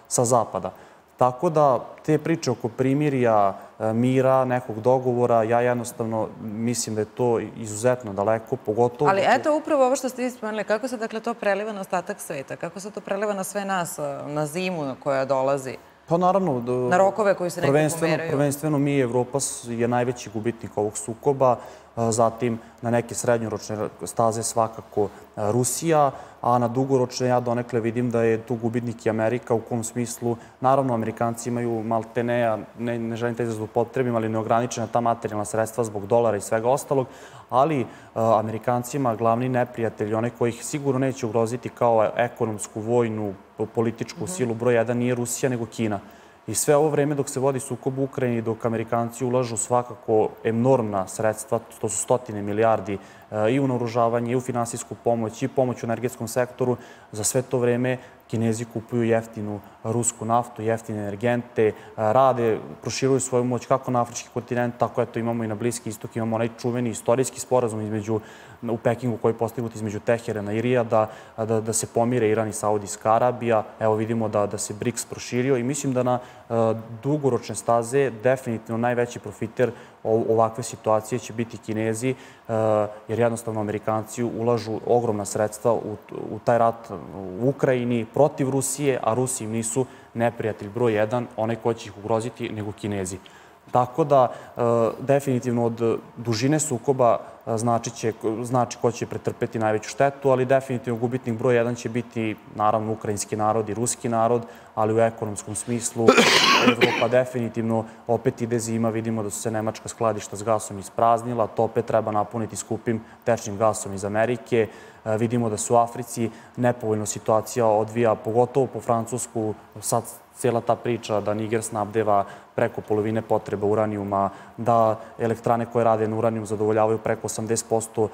sa Zapada. Tako da te priče oko primirja, mira, nekog dogovora, ja jednostavno mislim da je to izuzetno daleko, pogotovo... Ali eto upravo ovo što ste ispomenuli, kako se dakle to preliva na ostatak sveta, kako se to preliva na sve nas, na zimu koja dolazi? Pa naravno, na rokove koji se nekako pomeraju. Prvenstveno mi, Evropa je najveći gubitnik ovog sukoba, zatim na neke srednjoročne staze svakako Rusija, a na dugoročne ja donekle vidim da je tu gubitnik i Amerika, u kom smislu, naravno, Amerikanci imaju maltene, ne želim taj izraz da upotrebim, ali neograničena ta materijalna sredstva zbog dolara i svega ostalog, ali Amerikancima glavni neprijatelji, one koji ih sigurno neće ugroziti kao ekonomsku, vojnu, političku silu broj jedan nije Rusija nego Kina. I sve ovo vreme dok se vodi sukob u Ukrajini, dok Amerikanci ulažu svakako enormna sredstva, to su stotine milijardi, i u naoružavanje, i u finansijsku pomoć, i pomoć u energetskom sektoru, za sve to vreme Kinezi kupuju jeftinu rusku naftu, jeftine energente, rade, proširuju svoju moć kako na afrički kontinent, tako eto imamo i na Bliski istok, imamo onaj čuveni istorijski sporazum između, u Pekingu koji je postignut između Teherana i Rijada, da se pomire Iran i Saudijska Arabija. Evo vidimo da se briks proširio i mislim da na dugoročne staze definitivno najveći profiter ovakve situacije će biti Kinezi, jer jednostavno Amerikanci ulažu ogromna sredstva u taj rat u Ukrajini protiv Rusije, a Rusi im nisu neprijatelj broj jedan, onaj koji će ih ugroziti, nego Kinezi. Tako da, definitivno od dužine sukoba znači ko će pretrpeti najveću štetu, ali definitivno gubitnik broj jedan će biti, naravno, ukrajinski narod i ruski narod, ali u ekonomskom smislu Evropa definitivno opet ide zima. Vidimo da su se nemačka skladišta s gasom ispraznila, to opet treba napuniti skupim tečnim gasom iz Amerike. Vidimo da se u Africi nepovoljna situacija odvija, pogotovo po Francusku, sad cijela ta priča da Niger snabdeva preko polovine potreba uranijuma, da elektrane koje rade na uranijum zadovoljavaju preko osamdeset posto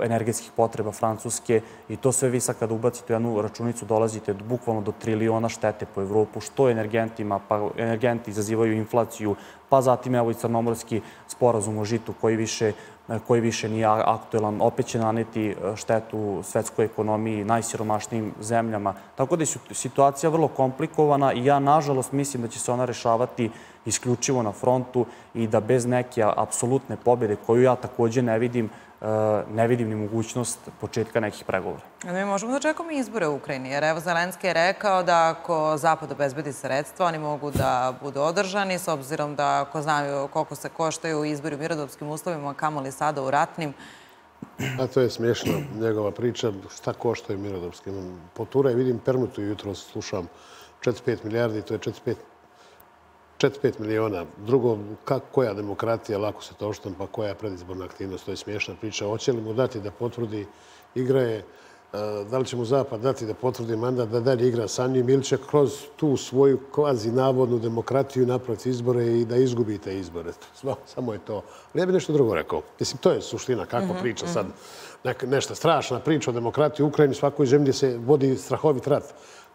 energetskih potreba Francuske i to sve vi sad kada ubacite u jednu računicu dolazite bukvalno do triliona štete po Evropu, što energentima, pa energenti izazivaju inflaciju, pa zatim evo i crnomorski sporazum o žitu koji više koji više nije aktuelan, opet će naneti štetu svetskoj ekonomiji, najsiromašnijim zemljama. Tako da je situacija vrlo komplikovana i ja, nažalost, mislim da će se ona rešavati isključivo na frontu i da bez neke apsolutne pobjede, koju ja također ne vidim, ne vidim ni mogućnost početka nekih pregovora. Mi možemo da čekamo izbore u Ukrajini, jer evo Zelenski je rekao da ako Zapad obezbedi sredstva, oni mogu da budu održani, s obzirom da ako znaju koliko se koštaju izbori u mirodopskim uslovima, kamoli sada u ratnim. A to je smiješna njegova priča, šta koštaju mirodopskim. Potura je, vidim, permutu jutro slušam, četrdeset pet milijardi, to je četrdeset pet miliona. Drugo, koja demokratija, lako se to oštampa, koja je predizborna aktivnost, to je smiješna priča. Hoće li mu dati da potvrdi, igra je, da li će mu Zapad dati da potvrdi mandat, da dalje igra sa njim, ili će kroz tu svoju kvazi navodnu demokratiju napraviti izbore i da izgubite izbore. Samo je to. Ali ja bih nešto drugo rekao. Mislim, to je suština, kakva priča sad. Nešto strašna priča o demokratiji u Ukrajini, svakoj zemlji se vodi strahovit rat.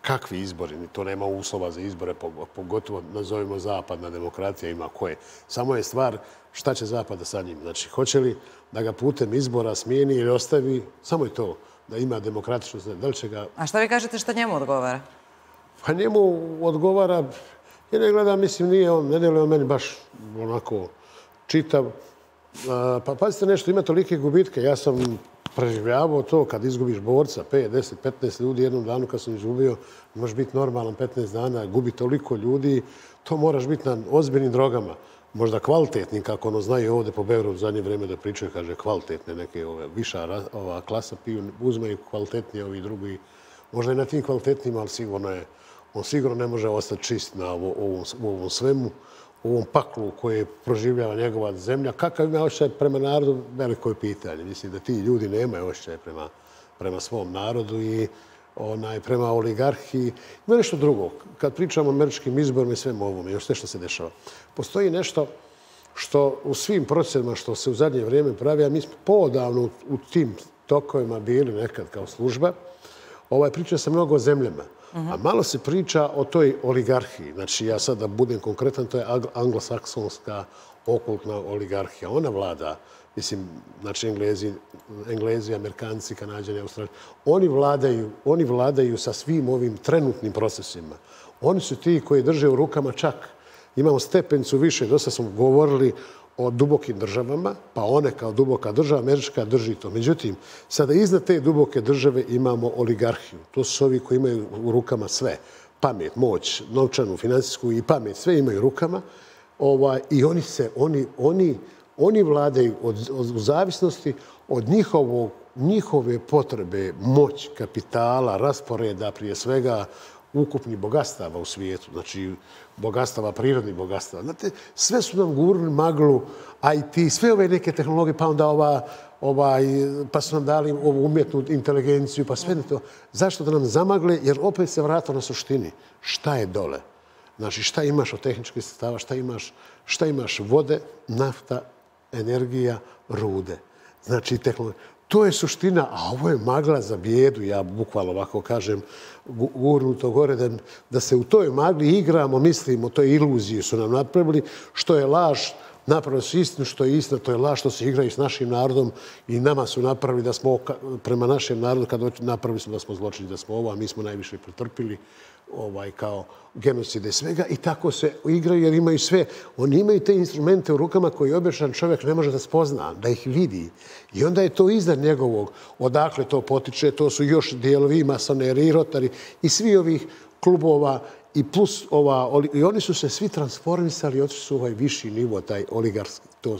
Kakvi izbori? To nema uslova za izbore, pogotovo nazovimo zapadna demokratija, ima koje. Samo je stvar šta će Zapada sa njim. Znači, hoće li da ga putem izbora smijeni ili ostavi, samo je to, da ima demokratičnost. Da li će ga... A šta vi kažete šta njemu odgovara? Pa njemu odgovara, jer ne gledam, mislim, nije on, ne djeluje on meni baš onako čitav. Pa pazite nešto, ima tolike gubitke. Ja sam... preživljavao to kad izgubiš borca, pet, deset, petnaest ljudi jednom danu kad sam izgubio, možeš biti normalan petnaest dana, gubi toliko ljudi, to moraš biti na ozbiljnim drogama, možda kvalitetnim, kako ono znaju ovdje po Beoru u zadnje vreme da pričaju, kaže kvalitetne neke ove, viša ova klasa piju, uzmeju kvalitetnije ovi drugi, možda i na tim kvalitetnijima, ali sigurno je, on sigurno ne može ostati čist na ovo, ovom, ovom svemu. u ovom paklu koje je proživljala njegova zemlja, kakav ima ošćaj prema narodu, veliko je pitanje. Mislim da ti ljudi nemaju ošćaj prema, prema svom narodu i onaj, prema oligarhiji. Ima nešto drugo. Kad pričamo o američkim izborima i svemu ovome, još nešto se dešava. Postoji nešto što u svim procesima što se u zadnje vrijeme pravi, a mi smo podavno u, u tim tokovima bili nekad kao služba, ovaj, priča se mnogo o zemljama. Uh-huh. A malo se priča o toj oligarhiji. Znači, ja sad da budem konkretan, to je anglosaksonska okultna oligarhija. Ona vlada, mislim, znači Englezi, Englezi, Amerikanci, Kanađani, Australiji. Oni vladaju, oni vladaju sa svim ovim trenutnim procesima. Oni su ti koji drže u rukama čak. Imamo stepencu više. Dosta smo govorili o dubokim državama, pa one kao duboka država, američka drži to. Međutim, sada iznad te duboke države imamo oligarhiju. To su ovi koji imaju u rukama sve. Pamet, moć, novčanu, financijsku i pamet. Sve imaju u rukama. Ova, I oni se, oni, oni, oni vladaju od, od, u zavisnosti od njihovog, njihove potrebe, moć, kapitala, rasporeda, prije svega ukupnih bogatstava u svijetu, znači bogatstava, prirodnih bogatstava. Znate, sve su nam gurnili maglu, i te, sve ove neke tehnologije, pa onda ova, ovaj, pa su nam dali ovu umjetnu inteligenciju, pa sve to. Zašto da nam zamagle? Jer opet se vratilo na suštini. Šta je dole? Znači, šta imaš od tehničkih sredstava, šta imaš, šta imaš vode, nafta, energija, rude. Znači, tehnologije. To je suština, a ovo je magla za bijedu, ja bukvalno ovako kažem, gurnuto gore, da, da se u toj magli igramo, mislimo, to je iluziju su nam napravili, što je laž, napravili su istinu, što je istina, to je laž, što se igraju s našim narodom i nama su napravili da smo, prema našem narodu, kada napravili smo da smo zločini, da smo ovo, a mi smo najviše pretrpili ovaj, kao genocide i svega i tako se igraju jer imaju sve. Oni imaju te instrumente u rukama koje običan čovjek ne može da spozna, da ih vidi. I onda je to iznad njegovog. Odakle to potiče, to su još dijelovi masoneri, rotari i svi ovih klubova. I plus ova, i oni su se svi transformisali, otišli su ovaj viši nivo, taj oligarski, to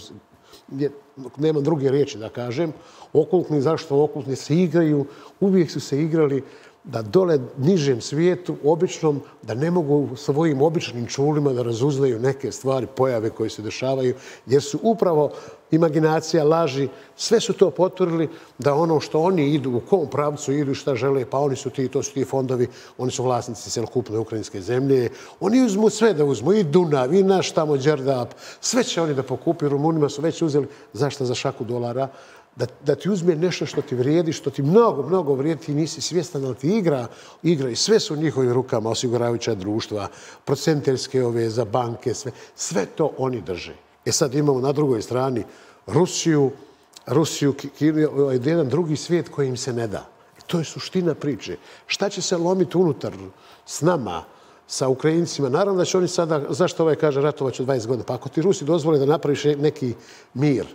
je, nemam druge riječi da kažem, okultni, zašto okultni se igraju, uvijek su se igrali da dole nižem svijetu, običnom, da ne mogu svojim običnim čulima da razuznaju neke stvari, pojave koje se dešavaju, jer su upravo imaginacija, laži, sve su to potvrdili da ono što oni idu, u kom pravcu idu i šta žele, pa oni su ti, to su ti fondovi, oni su vlasnici celokupne ukrajinske zemlje, oni uzmu sve da uzmu, i Dunav, i naš tamo Đerdap, sve će oni da pokupi, Rumunima su već uzeli, zašto za šaku dolara, Da, da ti uzme nešto što ti vrijedi, što ti mnogo, mnogo vrijedi, ti nisi svjestan, ali ti igra, igra i sve su u njihovim rukama, osiguravajuća društva, procentelske ove za banke, sve, sve to oni drže. E sad imamo na drugoj strani Rusiju, Rusiju, Kinu, jedan drugi svijet koji im se ne da. E to je suština priče. Šta će se lomiti unutar s nama, sa Ukrajincima? Naravno da će oni sada, zašto ovaj kaže, ratovaće dvadeset godina, pa ako ti Rusi dozvole da napraviš neki mir,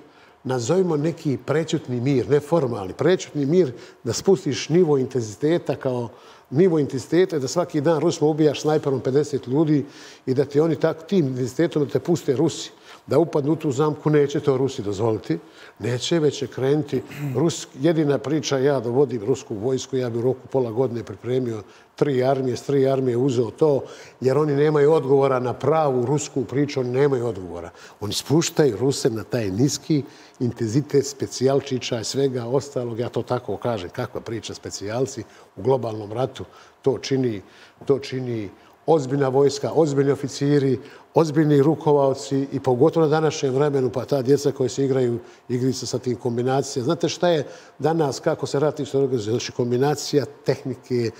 nazovimo neki prećutni mir, ne formalni, prećutni mir, da spustiš nivo intenziteta kao nivo intenziteta, da svaki dan Rusima ubijaš snajperom pedeset ljudi i da ti oni tako, tim intenzitetom da te puste Rusi, da upadnu u tu zamku, neće to Rusi dozvoliti, neće, već će krenuti. Ruski, jedina priča, ja dovodim rusku vojsku, ja bi u roku pola godine pripremio tri armije, s tri armije uzeo to, jer oni nemaju odgovora na pravu rusku priču, oni nemaju odgovora. Oni spuštaju Ruse na taj niski intenzitet specijalčića i svega ostalog, ja to tako kažem, kakva priča specijalci u globalnom ratu, to čini, to čini ozbiljna vojska, ozbiljni oficiri, ozbiljni rukovaoci i pogotovo na današnjem vremenu, pa ta djeca koje se igraju igrice sa tim kombinacijama. Znate šta je danas, kako se rati što organizuje? Znači, kombinacija tehnike,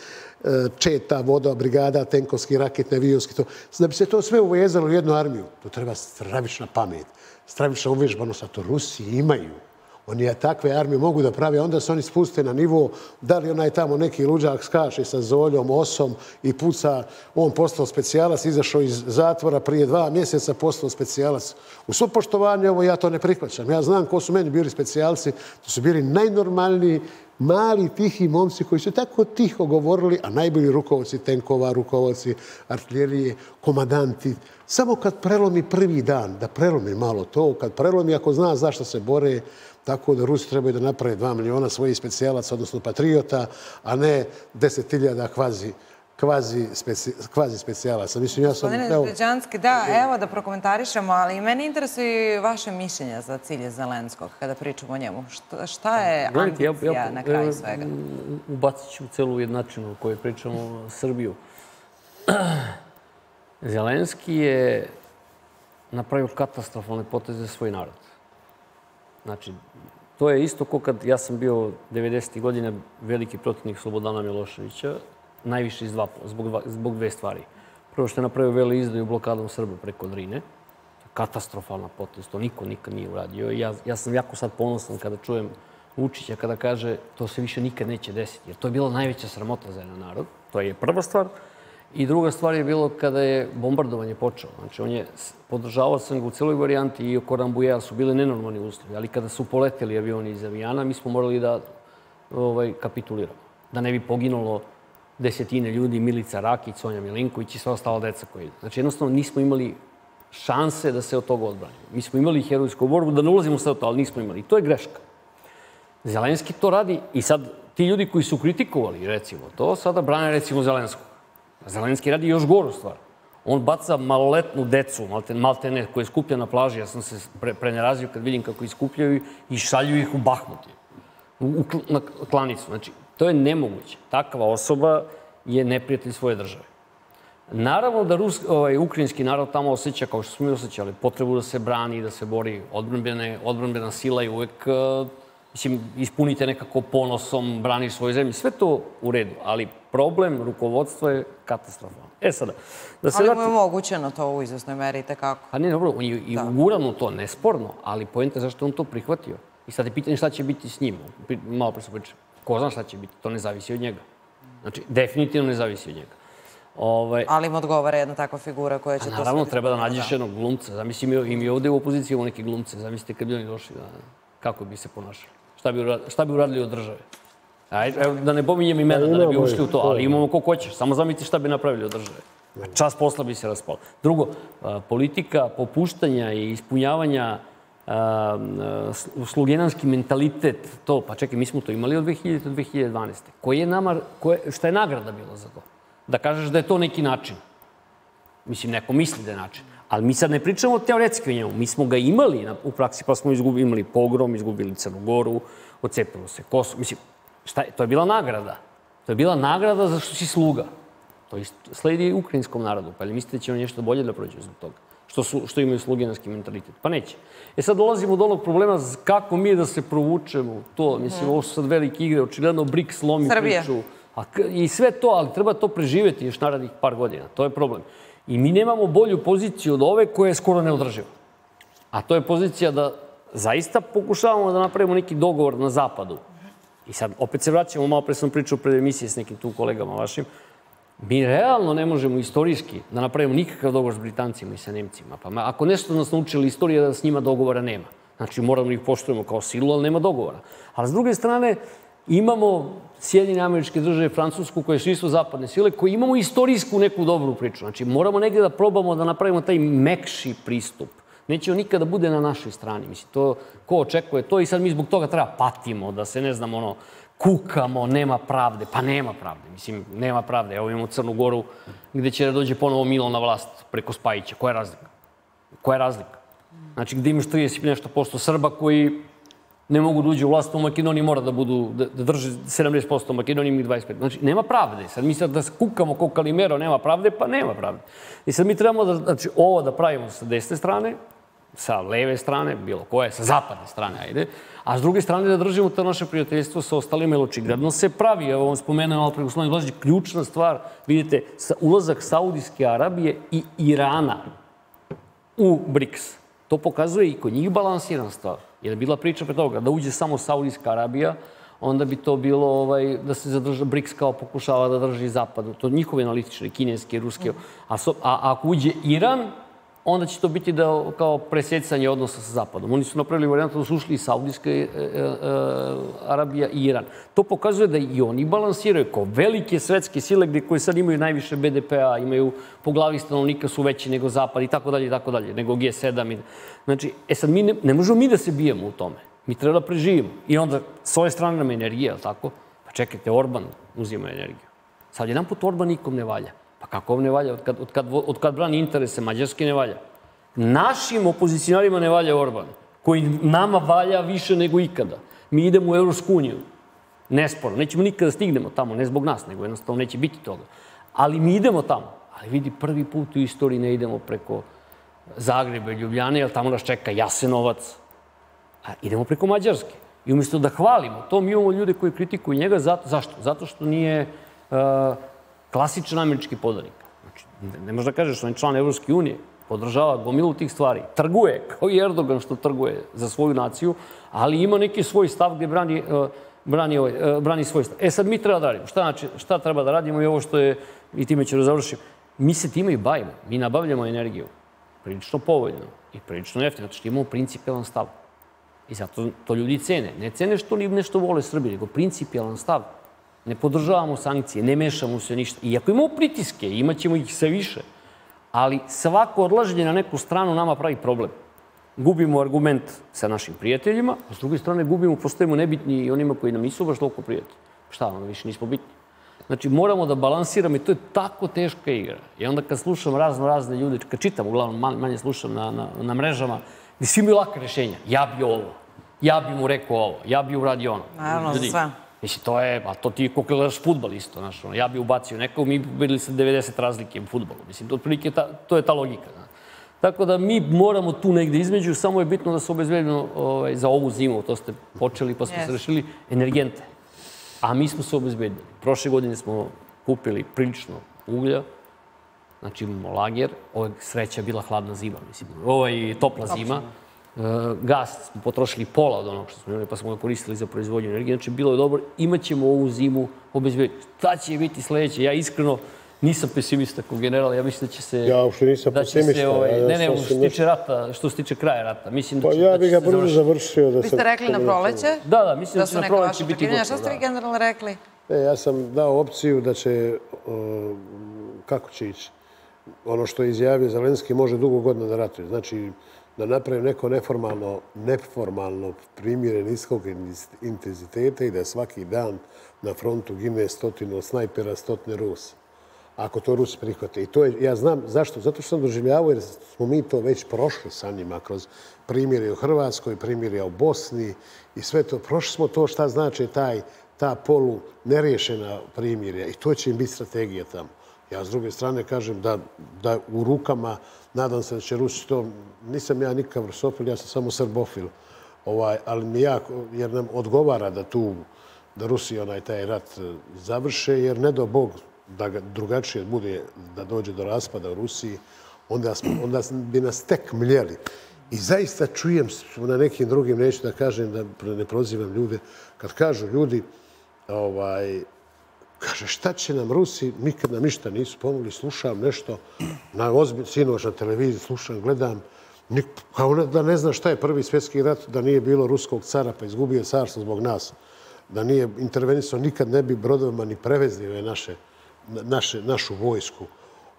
četa, voda, brigada, tenkovski, raketne, avionski, to. Da bi se to sve uvezalo u jednu armiju, to treba stravična pamet, stravična uvježbanost, a to Rusi imaju. Oni takve armije mogu da prave, onda se oni spuste na nivo, da li onaj tamo neki luđak skaše sa zoljom, osom i puca, on postao specijalac, izašao iz zatvora prije dva mjeseca, postao specijalac. U svo poštovanje ovo ja to ne prihvaćam. Ja znam ko su meni bili specijalci, to su bili najnormalniji, mali, tihi momci koji su tako tiho govorili, a najbolji rukovodci tenkova, rukovodci artiljerije, komandanti. Samo kad prelomi prvi dan, da prelomi malo to, kad prelomi, ako zna zašto se bore, tako da Rusi trebaju da naprave dva miliona svojih specijalaca, odnosno patriota, a ne deset hiljada kvazi kvazi specijalaca. Gospodine Deđanski, da, evo da prokomentarišemo, ali i meni interesuje i vaše mišljenje za cilje Zelenskog kada pričamo o njemu. Šta je ambicija na kraju svega? Ubacit ću celu jednačinu o kojoj pričamo Srbiju. Zelenski je napravio katastrofalne poteze za svoj narod. Znači, to je isto ko kad ja sam bio devedesetih godina veliki protivnik Slobodana Miloševića, najviše iz dva, zbog, zbog dve stvari. Prvo što je napravio vele izdaju blokadom Srba preko Drine. Katastrofalna potez, to niko nikad nije uradio. Ja, ja sam jako sad ponosan kada čujem Lučića kada kaže to se više nikad neće desiti, jer to je bila najveća sramota za jedan narod. To je prva stvar. I druga stvar je bilo kada je bombardovanje počelo. Znači, on je podržavao sam ga u celoj varijanti i oko Rambujera su bile nenormalni uslovi, ali kada su poleteli avioni iz Avijana, mi smo morali da ovaj, kapituliramo. Da ne bi poginulo desetine ljudi, Milica Rakić, Sonja Milinković i sva ostala deca koji idu. Znači, jednostavno nismo imali šanse da se od toga odbranimo. Mi smo imali herojsku borbu, da ne ulazimo sad u to, ali nismo imali. I to je greška. Zelenski to radi i sad ti ljudi koji su kritikovali, recimo, to sada brane, recimo, Zelenskog. Zelenski radi još goru stvar. On baca maloletnu decu, maltene, koja je skuplja na plaži. Ja sam se prenerazio kad vidim kako ih skupljaju i šalju ih u Bahmut, na klanicu. Znači, to je nemoguće. Takva osoba je neprijatelj svoje države. Naravno da ukrajinski narod tamo osjeća, kao što smo mi osjećali, potrebu da se brani, da se bori. Odbranbena sila je uvek, mislim, ispunite nekako ponosom, braniš svoju zemlju. Sve to u redu, ali problem rukovodstva je katastrofalno. E sada, da se vratim... Ali mu je omogućeno to u izvesnoj meri, tekako. Pa ne, dobro, on je i ugurano to, nesporno, ali poenta je zašto on to prihvatio. I sad je pitanje šta će biti s njim. Malo pre su pričali. Ko zna šta će biti, to ne zavisi od njega. Znači, definitivno ne zavisi od njega. Ali im odgovara jedna takva figura koja će to... Naravno, treba da nađeš jednog glumca. Zamislim, im je ovde u opoziciji imamo neke glumce. Zamislite kad bi oni došli, kako bi se ponašali. Šta bi uradili od države? Da ne pominjem imena, da ne bi ušli u to, ali imamo ko hoćeš. Samo zamislite šta bi napravili od države. Čas posla bi se raspalo. Drugo, politika popuštanja i ispunjavanja slogenanski mentalitet, to, pa čekaj, mi smo to imali od dve hiljade do dve hiljade dvanaeste. Šta je nagrada bila za to? Da kažeš da je to neki način. Mislim, neko misli da je način. Ali mi sad ne pričamo teoretski o njemu. Mi smo ga imali u praksi, pa smo imali pogrom, izgubili Crnu Goru, ocepilo se Kosovo. Mislim, to je bila nagrada. To je bila nagrada za što si sluga. To sledi ukrajinskom narodu. Pa ili mislite da će ono nešto bolje da prođe zbog toga? Što imaju slogenanski mentalitet. Pa neće. E sad dolazimo do onog problema kako mi je da se provučemo. To, mislim, ovo su sad velike igre. Očigledno, Brik slomi priču. I sve to, ali treba to preživeti još narednih par godina. To je problem. I mi nemamo bolju poziciju od ove koja je skoro neodrživa. A to je pozicija da zaista pokušavamo da napravimo neki dogovor na zapadu. I sad opet se vraćamo, malo pre sam pričao pred emisije s nekim tu kolegama vašim. Mi realno ne možemo istorijski da napravimo nikakav dogovor s Britancima i sa Nemcima. Pa ako nešto nas naučila istorija da s njima dogovora nema. Znači moramo ih poštujemo kao silu, ali nema dogovora. Ali s druge strane imamo Sjedinjene Američke Države, Francusku, koje su isto zapadne sile, koje imamo istorijsku neku dobru priču. Znači moramo negdje da probamo da napravimo taj mekši pristup. Neće on nikada bude na našoj strani. Mislim, ko očekuje to i sad mi zbog toga treba patimo, da se, ne znam, ono, kukamo, nema pravde. Pa nema pravde, mislim, nema pravde. Evo imamo Crnu Goru gdje će da dođe ponovo Milo na vlast preko Spajića. Koja je razlika? Koja je razlika? Znači, gdje imaš trideset i nešto posto Srba koji ne mogu da uđe u vlast, u Makedoniji mora da drži sedamdeset posto, u Makedoniji mi dvadeset pet posto. Znači, nema pravde. Sad mi sad da kukamo ko Kalimero, nema pravde, pa nema pravde. I sad mi trebamo ovo da pravimo sa desne strane, sa leve strane, bilo koje, sa zapadne strane, ajde. A s druge strane da držimo to naše prijateljstvo sa ostalima, jer očigledno se pravi. Evo vam spomenuo, ali preko Slovenije Blažić, ključna stvar, vidite, ulazak Saudijske Arabije i Irana u BRICS. To pokazuje i kod njih balansiran stvar. Jer je bila priča pre toga da uđe samo Saudijska Arabija, onda bi to bilo da se zadrža BRICS kao pokušava da drži zapad. To njihove analitične, kineske, ruske. A ako uđe Iran, onda će to biti kao presjecanje odnosa sa Zapadom. Oni su napravili varijantu da su ušli i Saudijska Arabija i Iran. To pokazuje da i oni balansiraju kao velike svetske sile koje sad imaju najviše be de pe a, imaju po glavi stanovnika su veći nego Zapad i tako dalje i tako dalje, nego ge sedam. Znači, e sad, mi ne možemo mi da se bijemo u tome. Mi treba da preživimo. I onda, s ove strane nam je energija, ali tako? Pa čekajte, Orban uzima energiju. Sad jedan put Orban nikom ne valja. Pa kako vam ne valja? Od kad brani interese Mađarske ne valja. Našim opozicionarima ne valja Orban, koji nama valja više nego ikada. Mi idemo u Evropsku uniju. Nesporno. Nećemo nikada stignemo tamo, ne zbog nas, nego jednostavno neće biti toga. Ali mi idemo tamo. Ali vidi, prvi put u istoriji ne idemo preko Zagreba i Ljubljane, jer tamo nas čeka Jasenovac. A idemo preko Mađarske. I umjesto da hvalimo to, mi imamo ljude koji kritikuju njega. Zašto? Zato što nije klasičan američki podanik. Ne možda kažeš, on je član Evropske unije, podržava gomilu tih stvari, trguje, kao i Erdogan što trguje za svoju naciju, ali ima neki svoj stav gdje brani svoj stav. E sad mi treba da radimo. Šta treba da radimo i ovo što je, i time ću završiti, mi se time i bavimo. Mi nabavljamo energiju, prilično povoljno i prilično jeftino, zato što imamo principijalan stav. I zato to ljudi cene. Ne cene što li nešto vole Srbije, nego principijalan stav. Ne podržavamo sankcije, ne mešamo se ništa. Iako imamo pritiske, imat ćemo ih sve više, ali svako odlaženje na neku stranu nama pravi problem. Gubimo argument sa našim prijateljima, a s druge strane gubimo, postajemo nebitni i onima koji nam nisu baš toliko prijatelji. Šta, ono više nismo bitni. Znači, moramo da balansiramo i to je tako teška igra. I onda kad slušam razno razne ljude, kad čitam, uglavnom manje slušam na mrežama, gdje svi imaju laka rješenja. Ja bi ovo, ja bi mu rekao ovo, ja bi uradio ono. Naravno, za sve. Mislim, to je, a to ti je kako gledaš futbal isto, znaš, ja bi ubacio nekog, mi pobedili sa devedeset razlike u futbalu. Mislim, otprilike to je ta logika. Tako da mi moramo tu negde između, samo je bitno da se obezbedimo za ovu zimu, to ste počeli pa smo se rešili, energente. A mi smo se obezbedili. Prošle godine smo kupili prilično uglja, znači imamo lager, ove sreća bila hladna zima, mislim, ovo je topla zima. Gas smo potrošili pola od onog što smo imali, pa smo ga koristili za proizvodnju energije. Znači, bilo je dobro, imat ćemo ovu zimu obezbediti. Šta će biti sljedeće? Ja iskreno nisam pesimista kao general, ja mislim da će se... Ja uopšte nisam pesimista. Ne, ne, što se tiče rata, što se tiče kraja rata. Pa ja bih ga brzo završio da se... Vi ste rekli na proleće? Da, da, mislim da će na proleće biti gotovo. Šta ste vi general rekli? Ja sam dao opciju da će... Kako će ići? Ono što je izjavio Zelenski može dugo godina da ratuje. Znači, da napravim neko neformalno primjeren niskog intenziteta i da svaki dan na frontu gine stotinu snajpera, stotine Rusa. Ako to Rusi prihvate. I to je, ja znam zašto, zato što sam doživljavao jer smo mi to već prošli sa njima kroz primjere u Hrvatskoj, primjere u Bosni i sve to. Prošli smo to šta znači taj, ta polu nerješena primjera i to će im biti strategija tamo. Ja s druge strane kažem da u rukama, nadam se da će Rusi to, nisam ja nikakav rusofil, ja sam samo srbofil, ali mi jako, jer nam odgovara da tu, da Rusi onaj taj rat završe, jer ne do Bog da drugačije bude, da dođe do raspada u Rusiji, onda bi nas tek mljeli. I zaista čujem na nekim drugim reći da kažem, da ne prozivam ljude, kad kažu ljudi, ovaj, kaže, šta će nam Rusi, nikad nam ništa nisu pomogli, slušam nešto, sinoć na televiziji slušam, gledam, kao da ne znam šta je prvi svjetski rat, da nije bilo ruskog cara pa izgubio carstvo zbog nas, da nije intervenisao, nikad ne bi brodovima ni prevezio našu vojsku.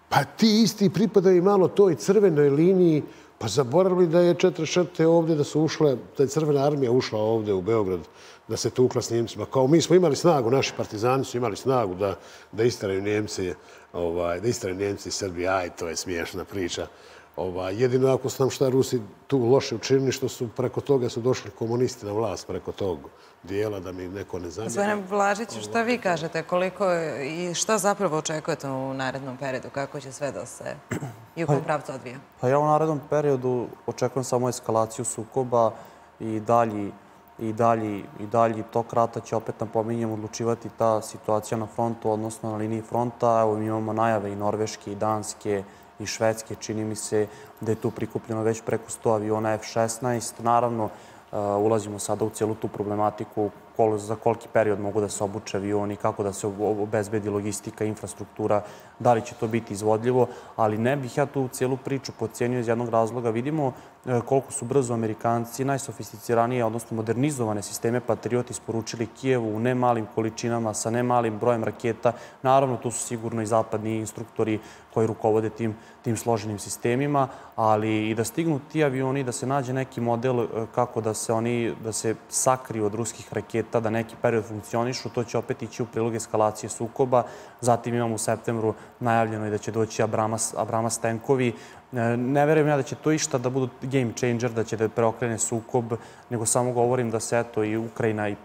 Pa ti isti pripadaju malo toj crvenoj liniji, pa zaboravili da je četrdeset četvrte ovdje, da su ušle, da je crvena armija ušla ovdje u Beograd, da se tukla s Njemcima. Kao mi smo imali snagu, naši partizani su imali snagu da isteraju Njemci, da isteraju Njemci i Srbi. Aj, to je smiješna priča. Jedino ako znam šta Rusi tu loše učinili, što su preko toga su došli komunisti na vlast, preko tog dijela, da mi neko ne zamira. Gospodine Blažiću, šta vi kažete? Koliko i šta zapravo očekujete u narednom periodu? Kako će sve da se i u kom pravcu odvija? Pa ja u narednom periodu očekujem samo eskalaciju sukoba i dalji i dalji tok rata će opet, napominjem, odlučivati ta situacija na frontu, odnosno na liniji fronta. Evo, mi imamo najave i norveške, i danske, i švedske. Čini mi se da je tu prikupljeno već preko sto aviona F šesnaest. Naravno, ulazimo sada u cijelu tu problematiku za koliki period mogu da se obuče avioni, kako da se obezbedi logistika, infrastruktura, da li će to biti izvodljivo, ali ne bih ja tu cijelu priču podcijenio iz jednog razloga. Vidimo koliko su brzo Amerikanci najsofisticiranije, odnosno modernizovane sisteme Patriot isporučili Kijevu u nemalim količinama, sa nemalim brojem raketa. Naravno, tu su sigurno i zapadni instruktori koji rukovode tim, tim složenim sistemima, ali i da stignu ti avioni, da se nađe neki model kako da se oni da se sakriju od ruskih raketa, da neki period funkcionišu, to će opet ići u prilog eskalacije sukoba. Zatim imamo u septembru najavljeno i da će doći Abramas tenkovi. Ne verujem ja da će to išta da budu game changer, da će da preokrene sukob, nego samo govorim da se eto i Ukrajina i,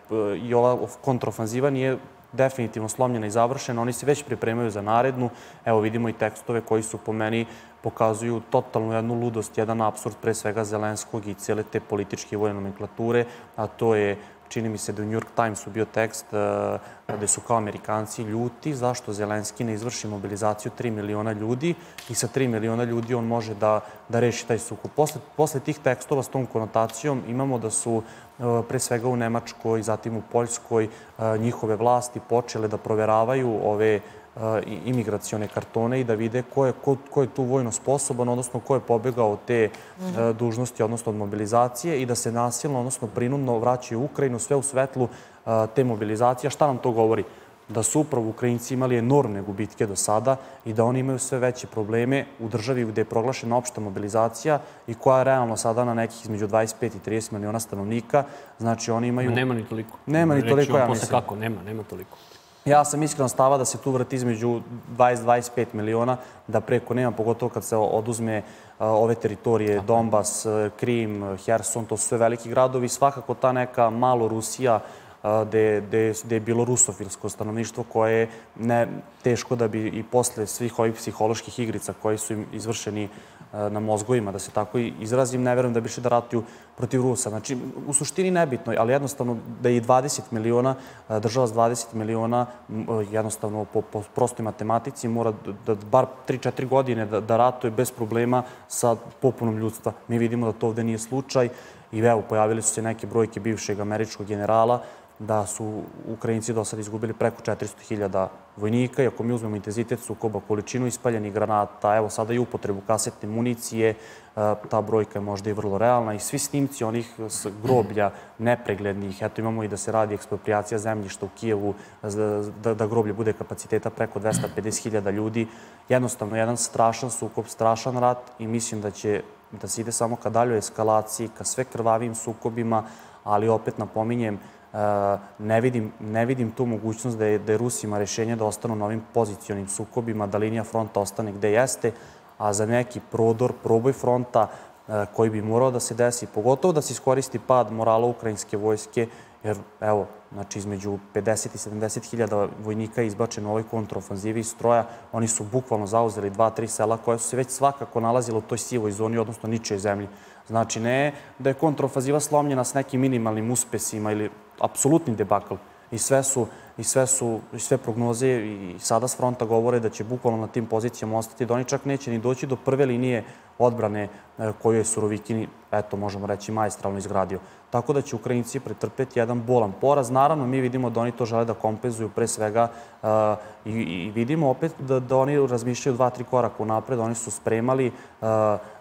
i ova kontraofanziva nije definitivno slomljena i završena. Oni se već pripremaju za narednu. Evo vidimo i tekstove koji su po meni pokazuju totalnu jednu ludost, jedan apsurd pre svega Zelenskog i cijele te političke i vojne nomenklature, a to je, čini mi se da u New York Timesu bio tekst gde su kao Amerikanci ljuti zašto Zelenski ne izvrši mobilizaciju tri miliona ljudi i sa tri miliona ljudi on može da, da reši taj sukob. Posle, posle tih tekstova s tom konotacijom imamo da su pre svega u Nemačkoj, zatim u Poljskoj njihove vlasti počele da proveravaju ove imigracione kartone i da vide ko je, ko, ko je tu vojno sposoban, odnosno ko je pobegao od te mm-hmm. uh, dužnosti, odnosno od mobilizacije i da se nasilno, odnosno prinudno vraćaju u Ukrajinu, sve u svetlu uh, te mobilizacije. Šta nam to govori? Da su upravo Ukrajinci imali enormne gubitke do sada i da oni imaju sve veće probleme u državi gdje je proglašena opšta mobilizacija i koja je realno sada na nekih između dvadeset pet i trideset miliona stanovnika. Znači oni imaju... Nema ni toliko. Nema ni toliko, Reći ja mislim. Kako? Nema, nema toliko. Ja sam iskreno stava da se tu vrti između dvadeset do dvadeset pet miliona, da preko nema, pogotovo kad se oduzme ove teritorije, Donbas, Krim, Herson, to su sve veliki gradovi. Svakako ta neka malo Rusija gde je bilo rusofilsko stanovništvo koje je teško da bi i posle svih ovih psiholoških igrica koji su im izvršeni na mozgovima, da se tako izrazim, ne verujem da bi šli da ratuju protiv Rusa. Znači, u suštini nebitno, ali jednostavno da je i dvadeset miliona, država s dvadeset miliona, jednostavno po, po prostoj matematici mora da bar tri do četiri godine da, da ratuje bez problema sa popunom ljudstva. Mi vidimo da to ovdje nije slučaj i evo, pojavili su se neke brojke bivšeg američkog generala da su Ukrajinci do sada izgubili preko četiristo hiljada vojnika. I ako mi uzmemo intenzitet sukoba, količinu ispaljenih granata, evo sada i upotrebu kasetne municije, ta brojka je možda i vrlo realna. I svi snimci onih groblja nepreglednih, eto imamo i da se radi eksproprijacija zemljišta u Kijevu, da, da groblje bude kapaciteta preko dvesta pedeset hiljada ljudi. Jednostavno, jedan strašan sukob, strašan rat i mislim da će da se ide samo ka daljoj eskalaciji, ka sve krvavim sukobima, ali opet napominjem, Ne vidim, ne vidim tu mogućnost da je, da je Rusima rješenje da ostanu na ovim pozicionim sukobima, da linija fronta ostane gde jeste, a za neki prodor, proboj fronta koji bi morao da se desi, pogotovo da se iskoristi pad morala ukrajinske vojske, jer evo, znači između pedeset i sedamdeset hiljada vojnika je izbačeno u ovoj kontraofanzivi iz stroja. Oni su bukvalno zauzeli dva, tri sela koja su se već svakako nalazila u toj sivoj zoni, odnosno ničijoj zemlji. Znači ne da je kontraofanziva slomljena s nekim minimalnim uspesima ili apsolutni debakl. I sve su, i sve su, i sve prognoze i sada s fronta govore da će bukvalno na tim pozicijama ostati, da oni čak neće ni doći do prve linije odbrane koju je Surovikin, eto, možemo reći, majstralno izgradio. Tako da će Ukrajinci pretrpeti jedan bolan poraz. Naravno, mi vidimo da oni to žele da kompenzuju pre svega uh, i, i vidimo opet da, da oni razmišljaju dva, tri koraka unapred. Oni su spremali uh,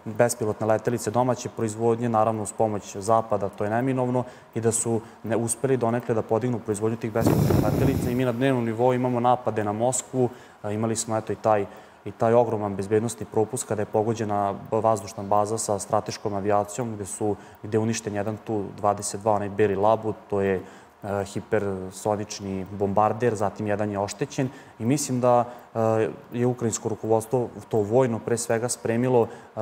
bespilotne letelice domaće proizvodnje, naravno uz pomoć Zapada, to je neminovno, i da su ne uspeli donekle da podignu proizvodnju tih bespilotnih letelica. I mi na dnevnom nivou imamo napade na Moskvu, uh, imali smo eto i taj i taj ogroman bezbjednostni propust kada je pogođena vazdušna baza sa strateškom avijacijom gdje su, gdje je uništen jedan Tu dvadeset dva, onaj Beri Lab, to je e, hipersonični bombarder, zatim jedan je oštećen i mislim da e, je ukrajinsko rukovodstvo to vojno pre svega spremilo e,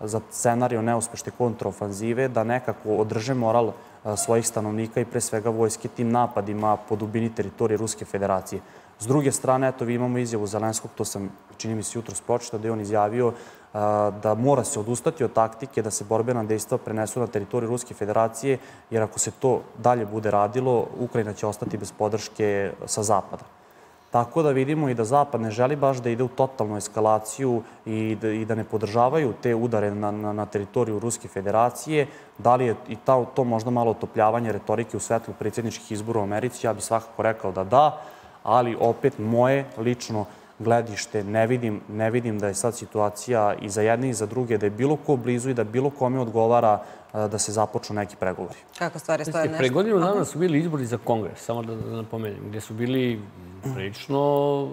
za scenario neuspešne kontraofanzive, da nekako održe moral e, svojih stanovnika i pre svega vojske tim napadima po dubini teritorije Ruske federacije. S druge strane, eto, vi imamo izjavu Zelenskog, to sam, čini mi se, jutros pročitao, da je on izjavio uh, da mora se odustati od taktike da se borbena dejstva prenesu na teritoriju Ruske federacije, jer ako se to dalje bude radilo, Ukrajina će ostati bez podrške sa Zapada. Tako da vidimo i da Zapad ne želi baš da ide u totalnu eskalaciju i da, i da ne podržavaju te udare na, na, na teritoriju Ruske federacije. Da li je i ta, to možda malo otopljavanje retorike u svetlu predsjedničkih izbora u Americi? Ja bih svakako rekao da da. Ali opet moje lično gledište, ne vidim, ne vidim da je sad situacija i za jedne i za druge, da je bilo ko blizu i da bilo kome odgovara da se započnu neki pregovori. Kako stvari stoje nešto? Pre godinu dana su bili izbori za kongres, samo da napomenem, gdje su bili prilično...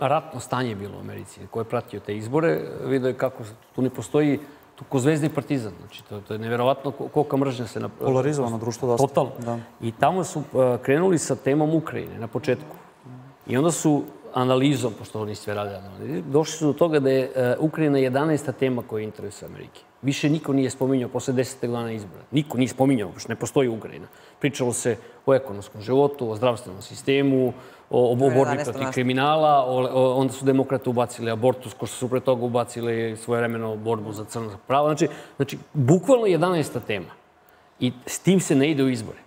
Ratno stanje je bilo u Americi. Ko je pratio te izbore, vidio je kako tu ne postoji ko zvezda i partizan. To je nevjerovatno kolika mržnja se... Polarizovano društvo dosta. Totalno. I tamo su krenuli sa temom Ukrajine na početku. I onda su analizom, pošto oni sve rade, došli su do toga da je Ukrajina jedanaesta tema koja je interesuje Amerike. Više niko nije spominjao posle desetog dana izbora. Niko nije spominjao, pošto ne postoji Ukrajina. Pričalo se o ekonomskom životu, o zdravstvenom sistemu, o borbi protiv kriminala. Onda su demokrate ubacili abortus, ko što su pre toga ubacili svojevremeno borbu za crno pravo. Znači, bukvalno jedanaesta tema. I s tim se ne ide u izbore.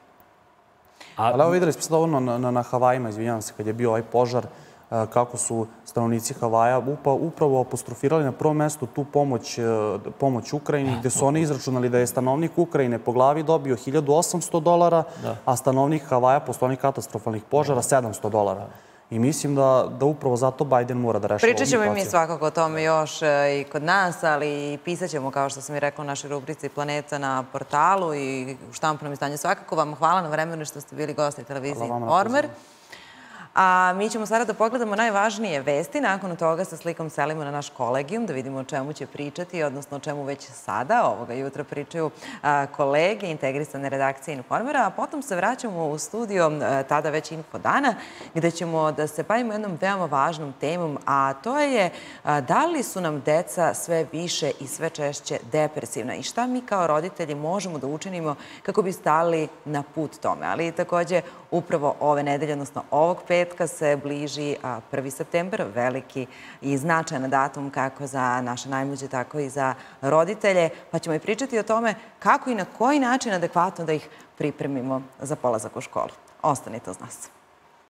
Ali evo videli smo sad ovo na Havajima, izvinjavam se, kad je bio ovaj požar, kako su stanovnici Havaja upravo apostrofirali na prvom mestu tu pomoć Ukrajini, gdje su oni izračunali da je stanovnik Ukrajine po glavi dobio hiljadu osamsto dolara, a stanovnik Havaja po stanovnik katastrofalnih požara sedamsto dolara. I mislim da upravo zato Biden mora da rešava ovu situaciju. Pričat ćemo i mi svakako o tome još i kod nas, ali pisat ćemo, kao što sam i rekla, u našoj rubrici Planeta na portalu i u štampanom izdanju. Svakako vam hvala na vremenu što ste bili gosti Televizije Informer. A mi ćemo sada da pogledamo najvažnije vesti. Nakon toga sa slikom selimo na naš kolegijum da vidimo o čemu će pričati, odnosno o čemu već sada ovoga jutra pričaju kolege integrisane redakcije Informera. A potom se vraćamo u studio tada već Infodana gde ćemo da se bavimo jednom veoma važnom temom, a to je da li su nam deca sve više i sve češće depresivna i šta mi kao roditelji možemo da učinimo kako bi stali na put tome. Ali također upravo ove nedelje, odnosno ovog petka, se bliži prvi septembar, veliki i značajan datum kako za naše najmlađe, tako i za roditelje. Pa ćemo i pričati o tome kako i na koji način adekvatno da ih pripremimo za polazak u školu. Ostanite uz nas.